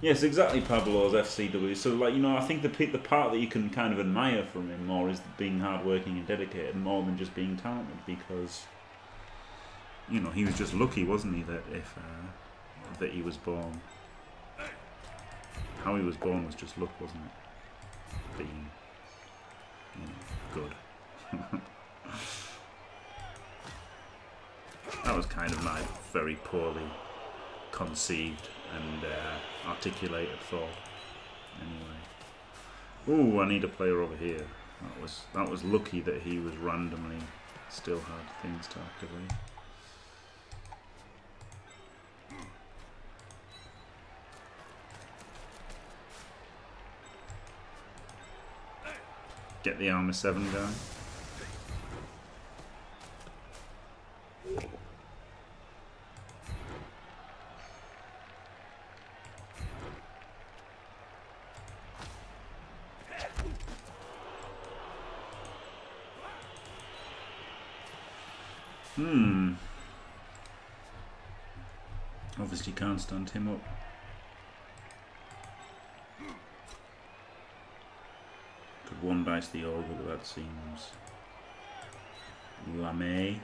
Yes, exactly, Pablo's F C W. So, like, you know, I think the the part that you can kind of admire from him more is being hardworking and dedicated, more than just being talented. Because, you know, he was just lucky, wasn't he, that if uh, that he was born, how he was born was just luck, wasn't it? Being, you know, good. That was kind of my very poorly conceived and uh, articulated thought. Anyway, ooh, I need a player over here. That was that was lucky that he was randomly still had things to activate. Get the armor seven guy. Hmm. Obviously can't stand him up. Could one dice the ogre, but that seems lame.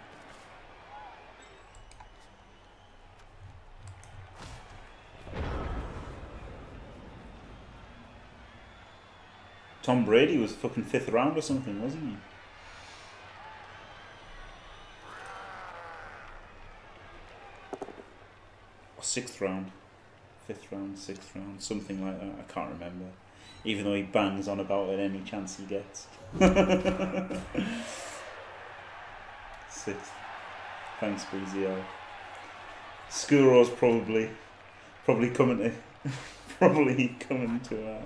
Tom Brady was fucking fifth round or something, wasn't he? Sixth round, fifth round, sixth round, something like that. I can't remember. Even though he bangs on about it any chance he gets. Sixth. Thanks, B Z L. Scuro's probably, probably coming to, probably coming to uh,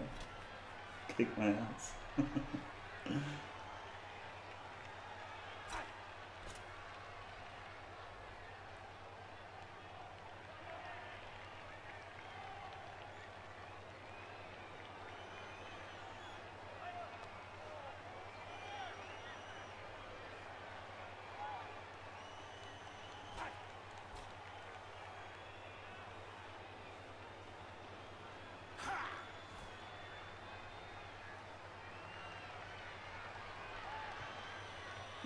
kick my ass.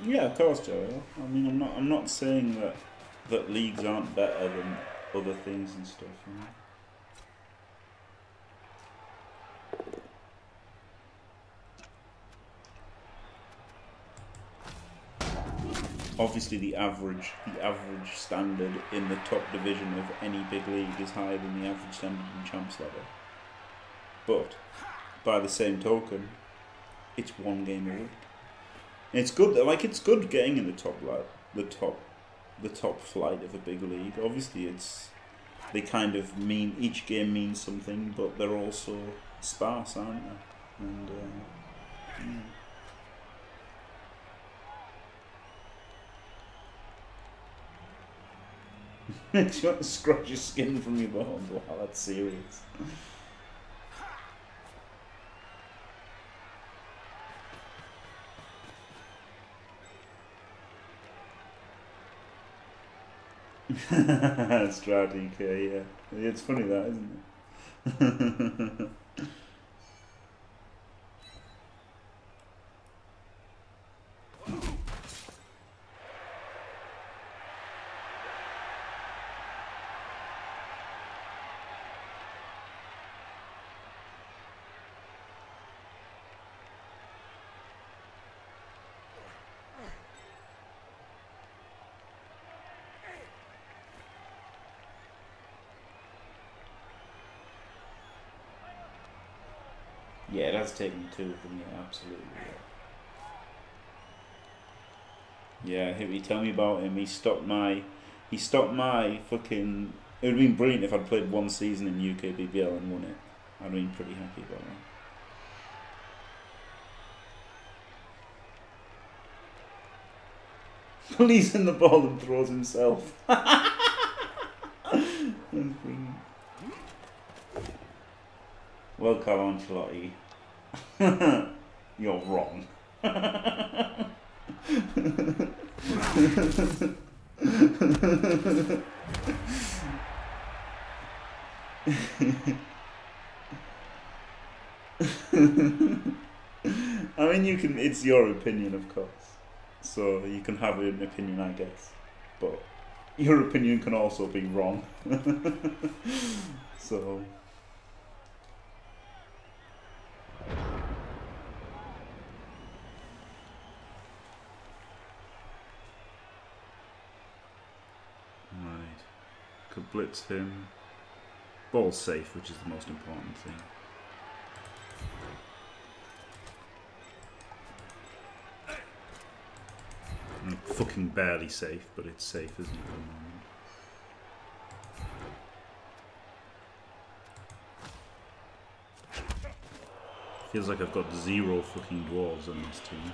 Yeah, of course, Joe. I mean, I'm not. I'm not saying that that leagues aren't better than other things and stuff. You know? Obviously, the average, the average standard in the top division of any big league is higher than the average standard in Champs level. But by the same token, it's one game a week. It's good, like it's good getting in the top, like the top, the top flight of a big league. Obviously, it's they kind of mean each game means something, but they're also sparse, aren't they? And uh, yeah. If you want to scratch your skin from your bones, wow, that's serious. Stradic, yeah. It's funny that, isn't it? Yeah, that's taking two of them, yeah, absolutely. Yeah, yeah he tell me about him. He stopped my he stopped my fucking it would have been brilliant if I'd played one season in U K B B L and won it. I'd been pretty happy about that. Pulls in the ball and throws himself. Well, Carlo Ancelotti, you're wrong. I mean, you can. It's your opinion, of course. So you can have an opinion, I guess, but your opinion can also be wrong. So, right, could blitz him. Ball safe, which is the most important thing. Fucking barely safe, but it's safe, isn't it? Feels like I've got zero fucking dwarves on this team.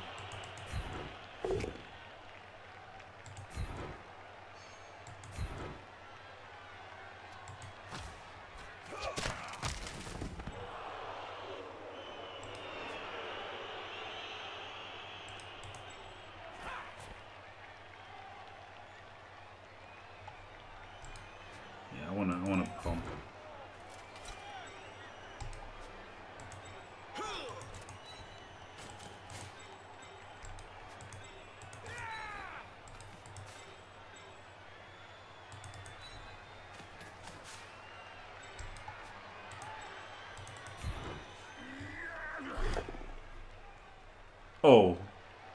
Oh,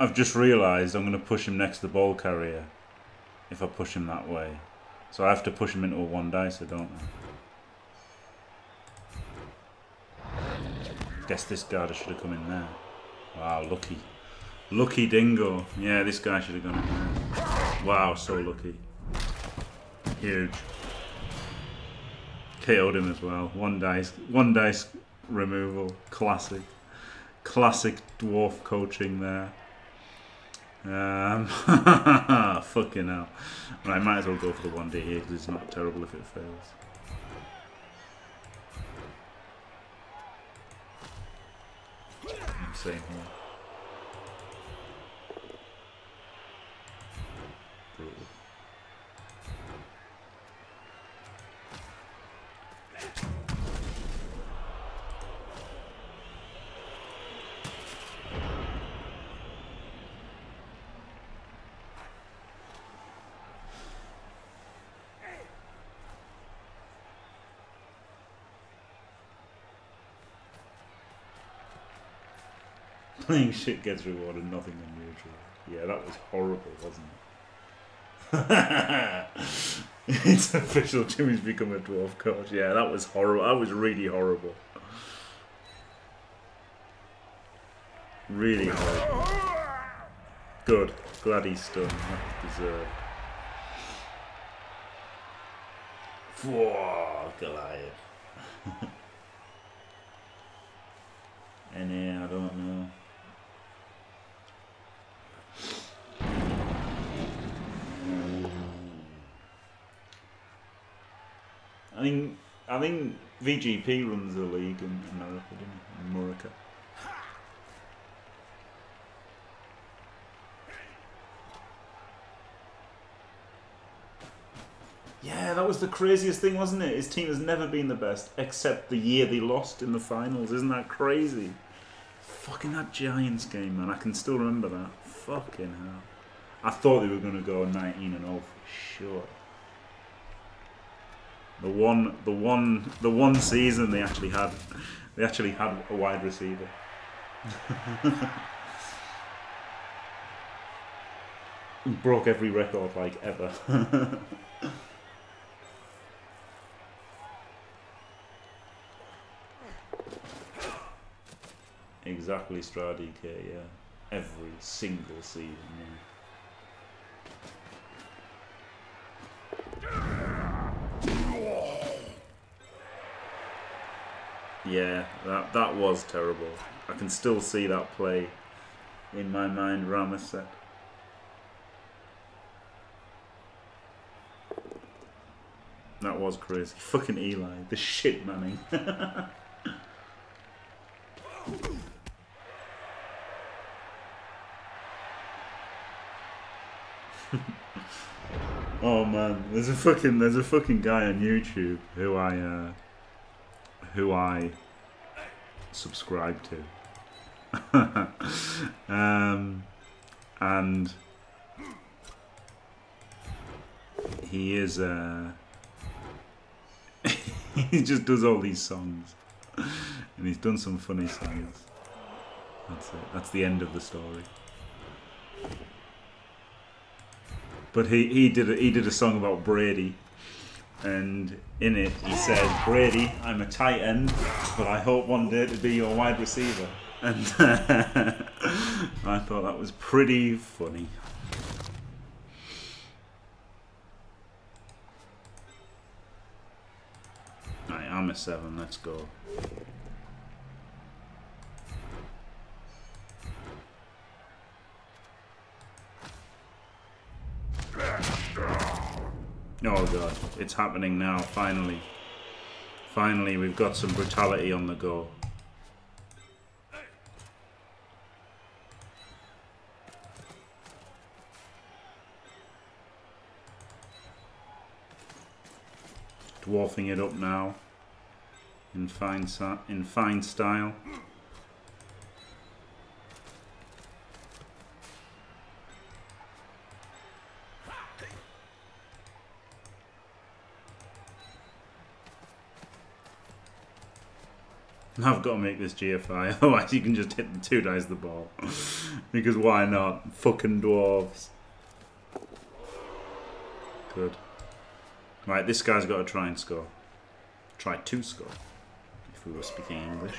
I've just realised I'm going to push him next to the ball carrier if I push him that way. So I have to push him into a one dicer, don't I? Guess this guy should have come in there. Wow, lucky. Lucky dingo. Yeah, this guy should have gone in there. Wow, so lucky. Huge. K O'd him as well. One dice, one dice removal. Classic. Classic dwarf coaching there. Um, fucking hell. Well, I might as well go for the one day here because it's not terrible if it fails. Same here. Brutal. Playing shit gets rewarded, nothing unusual. Yeah, that was horrible, wasn't it? It's official, Jimmy's become a dwarf coach. Yeah, that was horrible. That was really horrible. Really horrible. Good. Glad he's stunned. That was deserved. Whoa, Goliath. And yeah, I don't know. I think I think V G P runs the league in America, doesn't he? America. Yeah, that was the craziest thing, wasn't it? His team has never been the best, except the year they lost in the finals. Isn't that crazy? Fucking that Giants game, man. I can still remember that. Fucking hell. I thought they were going to go nineteen and oh for sure. The one, the one, the one season they actually had, they actually had a wide receiver. Broke every record like ever. Exactly, Stradic, yeah. Every single season, yeah. Yeah, that, that was terrible. I can still see that play in my mind, Ramaset. That was crazy. Fucking Eli, the shit manning. Oh man, there's a fucking there's a fucking guy on YouTube who I uh, who I subscribe to, um, and he is uh, he just does all these songs, and he's done some funny songs. That's it. That's the end of the story. But he, he did a, he did a song about Brady, and in it he said, "Brady, I'm a tight end, but I hope one day to be your wide receiver." And I thought that was pretty funny. Right, I'm a seven. Let's go. Oh god, it's happening now, finally. Finally, we've got some brutality on the go. Dwarfing it up now, in fine, in fine style. I've got to make this G F I, otherwise you can just hit the two dice the ball. Because why not? Fucking dwarves. Good. Right, this guy's got to try and score. Try to score, if we were speaking English.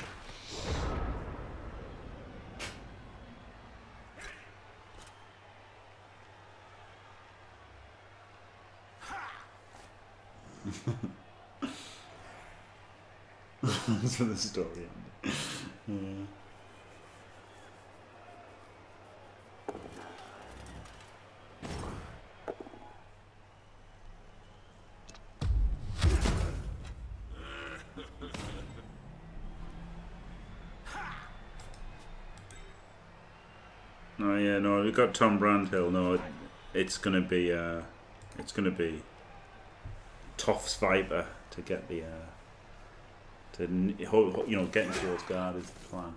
That's for the story ended. Yeah. No, yeah, no, we've got Tom Brandhill. No, it's gonna be, uh, it's gonna be Toff's Viper to get the. Uh, To, you know, getting towards guard is the plan.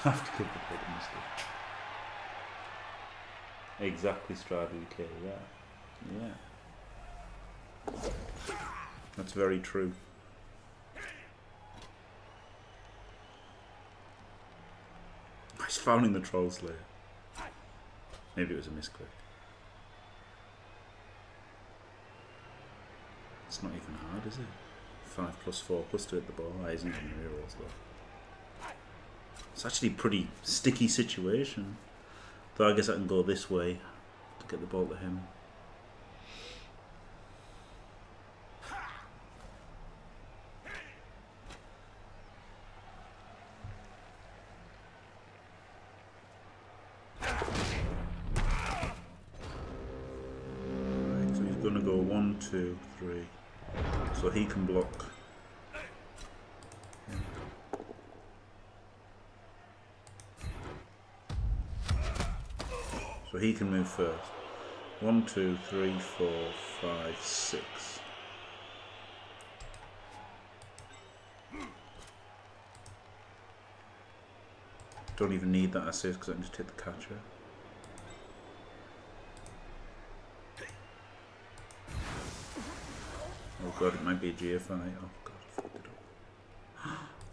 I have to keep the bit of mistake. Exactly, Strado K, yeah. Yeah. That's very true. I was found in the troll slayer. Maybe it was a misclick. It's not even hard, is it? Five plus four plus two at the ball. That isn't in the real world. It's actually a pretty sticky situation. Though I guess I can go this way to get the ball to him. Right, so he's going to go one, two, three. So he can block. So he can move first. One, two, three, four, five, six. Don't even need that assist because I can just hit the catcher. god, it might be a G F I. Oh god, I fucked it up.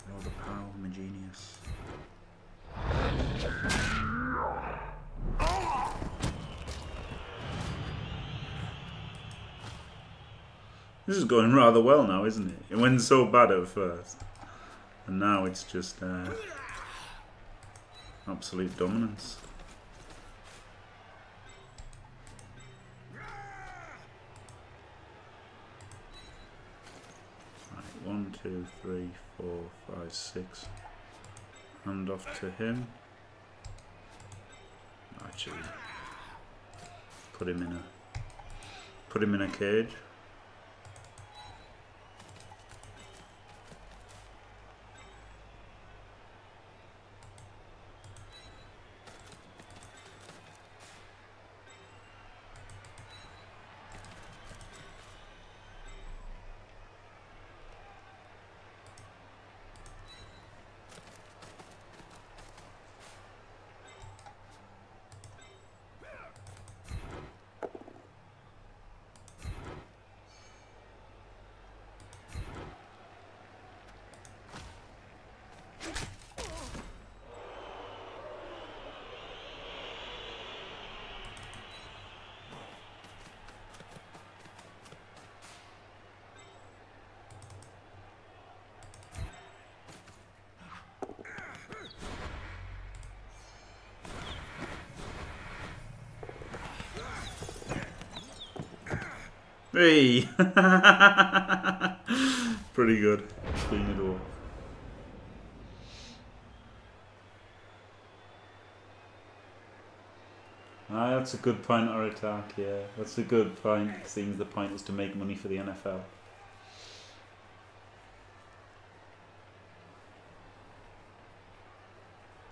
Roll the power, I'm a genius. This is going rather well now, isn't it? It went so bad at first. And now it's just uh, absolute dominance. One, two, three, four, five, six. Hand off to him. Actually, put him in a put him in a cage. Hey! Pretty good. Clean the door. Ah, that's a good point or attack, yeah. That's a good point, seeing as the point is to make money for the N F L.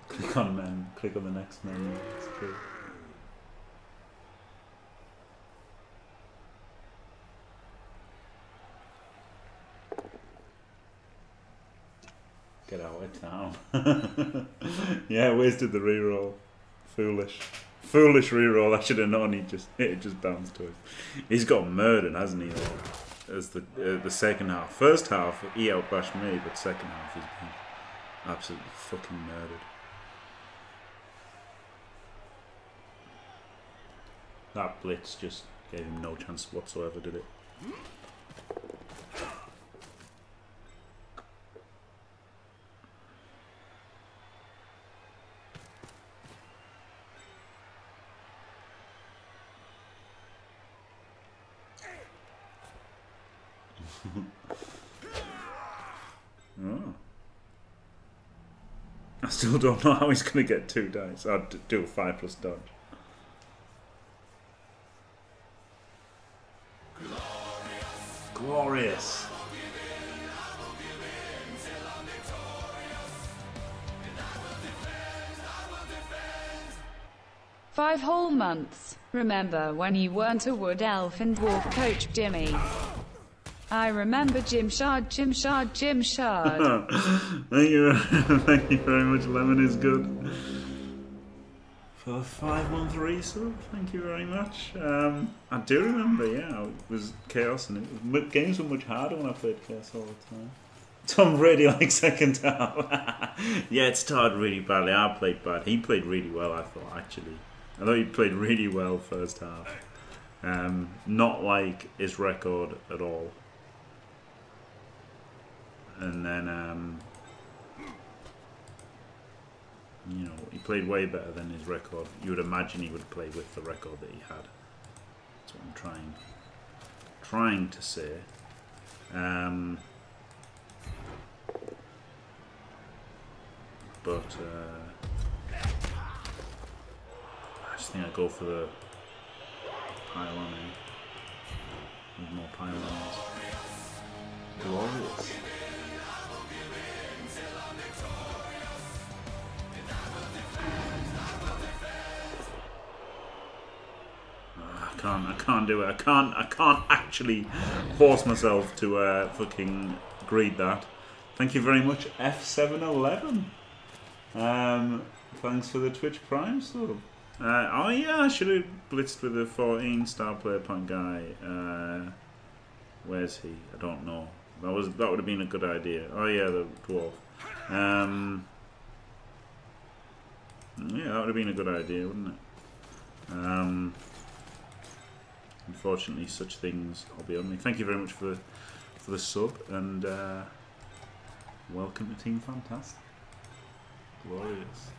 Click on menu. Click on the next menu. That's cool. Get out of town. Yeah, wasted the reroll. Foolish. Foolish reroll. I should have known he just it just bounced to him. He's got murdered, hasn't he? Though? As the uh, the second half. First half he outbashed me, but second half he's been absolutely fucking murdered. That blitz just gave him no chance whatsoever, did it? I still don't know how he's going to get two dice. I'd do a five plus dodge. Glorious. Glorious. Five whole months. Remember when you weren't a wood elf and dwarf coach Jimmy? I remember Jim Shard, Jim Shard, Jim Shard. Thank you, thank you very much. Lemon is good for the five month resub. Thank you very much. Um, I do remember, yeah, it was chaos, and it was, games were much harder when I played chaos all the time. Tom Brady like second half. Yeah, it started really badly. I played bad. He played really well. I thought actually, I thought he played really well first half. Um, not like his record at all. And then, um, you know, he played way better than his record. You would imagine he would play with the record that he had. That's what I'm trying, trying to say. Um, but uh, I just think I go for the pylon. Need more pylons. Glorious. I can't, I can't do it. I can't, I can't actually force myself to uh, fucking greed that. Thank you very much, F seven eleven. Um, thanks for the Twitch Prime sub. Uh, oh yeah, I should have blitzed with the fourteen star player point guy. Uh, Where's he? I don't know. That was that would have been a good idea. Oh yeah, the dwarf. Um, yeah, that would have been a good idea, wouldn't it? Um, unfortunately, such things are beyond me. Thank you very much for for the sub and uh, welcome to Team Fantastic. Glorious.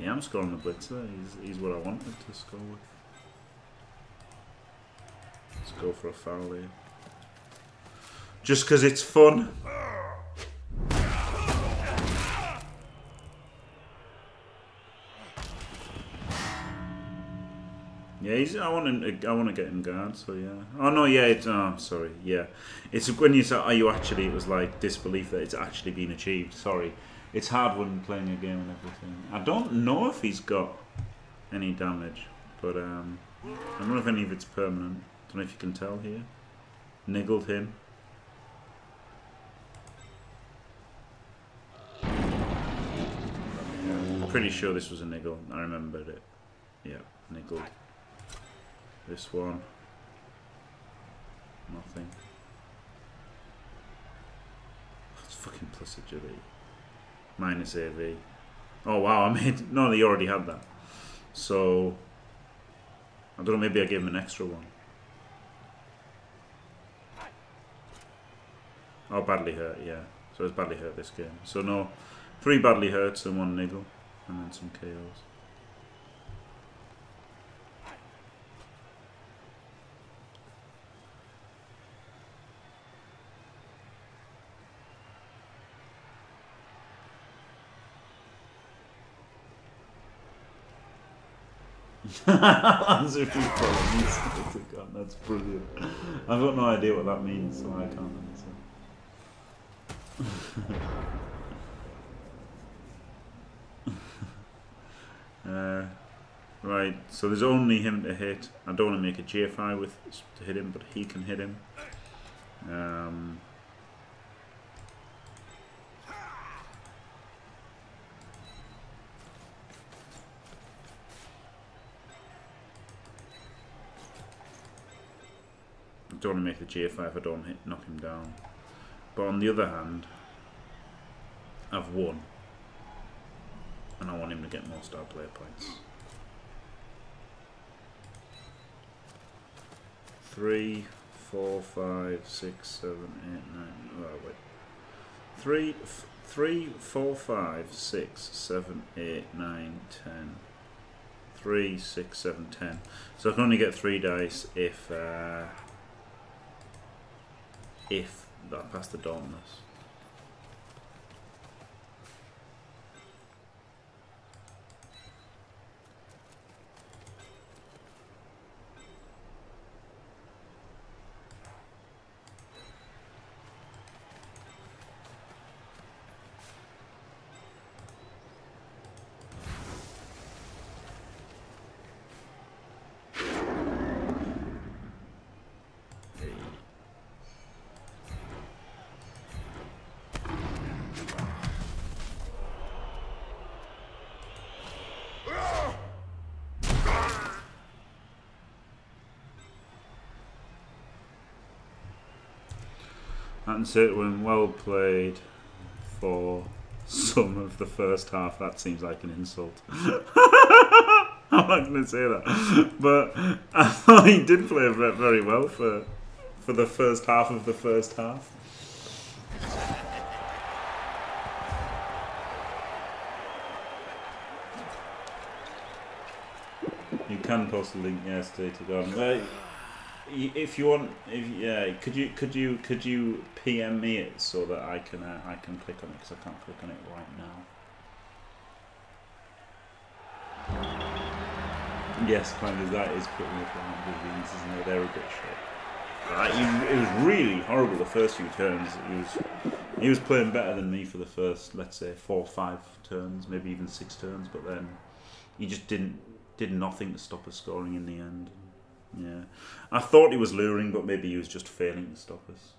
Yeah, I'm scoring the blitzer. He's he's what I wanted to score with. Let's go for a foul here. Just because it's fun. Yeah, he's, I want to. I want to get him guard. So yeah. Oh no, yeah. It's, oh, sorry. Yeah, it's when you say, "Are you actually?" It was like disbelief that it's actually been achieved. Sorry, it's hard when playing a game and everything. I don't know if he's got any damage, but um, I don't know if any of it's permanent. Don't know if you can tell here. Niggled him. I'm pretty sure this was a niggle. I remembered it. Yeah, niggled. This one. Nothing. That's fucking plus agility. Minus A V. Oh wow, I made... No, they already had that. So... I don't know, maybe I gave him an extra one. Oh, badly hurt, yeah. So it's badly hurt this game. So no, three badly hurts and one niggle. And then some K Os. That's brilliant. I've got no idea what that means, so I can't answer. uh, right, so there's only him to hit. I don't want to make a G F I with to hit him, but he can hit him. Um, I don't want to make the G F I if I don't hit, knock him down. But on the other hand, I've won. And I want him to get more star player points. Three, four, five, six, seven, eight, nine. Oh, wait. Three, f three, four, five, six, seven, eight, nine, ten. Three, six, seven, ten. So I can only get three dice if. Uh, If I pass the dauntless. That's it, when well played for some of the first half. That seems like an insult. I'm not going to say that. But I thought he did play very well for for the first half of the first half. You can post a link yesterday to Garden. If you want, if yeah, could you could you could you P M me it so that I can uh, I can click on it, because I can't click on it right now. Yes, kind of, that is putting up on the beans, isn't it? They're a bit shit. Right, he, it was really horrible the first few turns. He was he was playing better than me for the first, let's say, four or five turns, maybe even six turns, but then he just didn't did nothing to stop us scoring in the end. Yeah, I thought he was luring, but maybe he was just failing to stop us.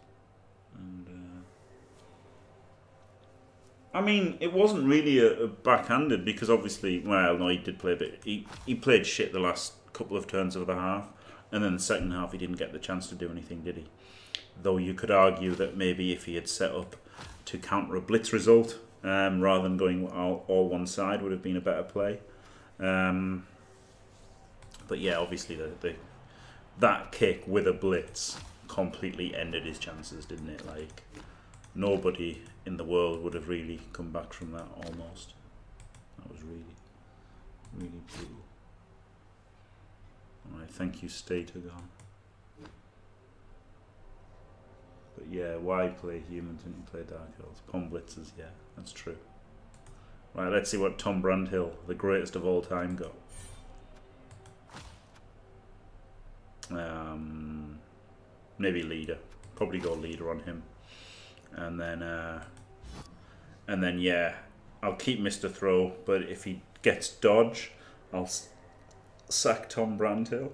And, uh, I mean, it wasn't really a, a backhanded, because obviously, well, no, he did play a bit. He, he played shit the last couple of turns of the half, and then the second half he didn't get the chance to do anything, did he? though you could argue that maybe if he had set up to counter a blitz result um, rather than going all, all one side would have been a better play. Um, but yeah, obviously the, the that kick with a blitz completely ended his chances, didn't it? Like, nobody in the world would have really come back from that almost. That was really, really brutal. Alright, thank you, Stater gone. But yeah, why play humans when you play Dark Elves? Pom blitzers, yeah, that's true. Right, let's see what Tom Brandhill, the greatest of all time, got. Um, maybe leader. Probably go leader on him. And then, uh, and then yeah, I'll keep Mister Throw, but if he gets dodge, I'll sack Tom Brandhill.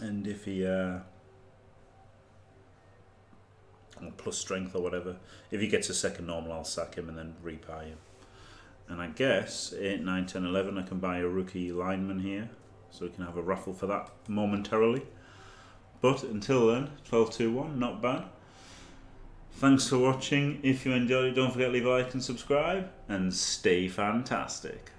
And if he... Uh, or plus strength or whatever. If he gets a second normal, I'll sack him and then rebuy him. And I guess eight, nine, ten, eleven, I can buy a rookie lineman here. So we can have a raffle for that momentarily. But until then, twelve two one, not bad. Thanks for watching. If you enjoyed it, don't forget to leave a like and subscribe. And stay fantastic.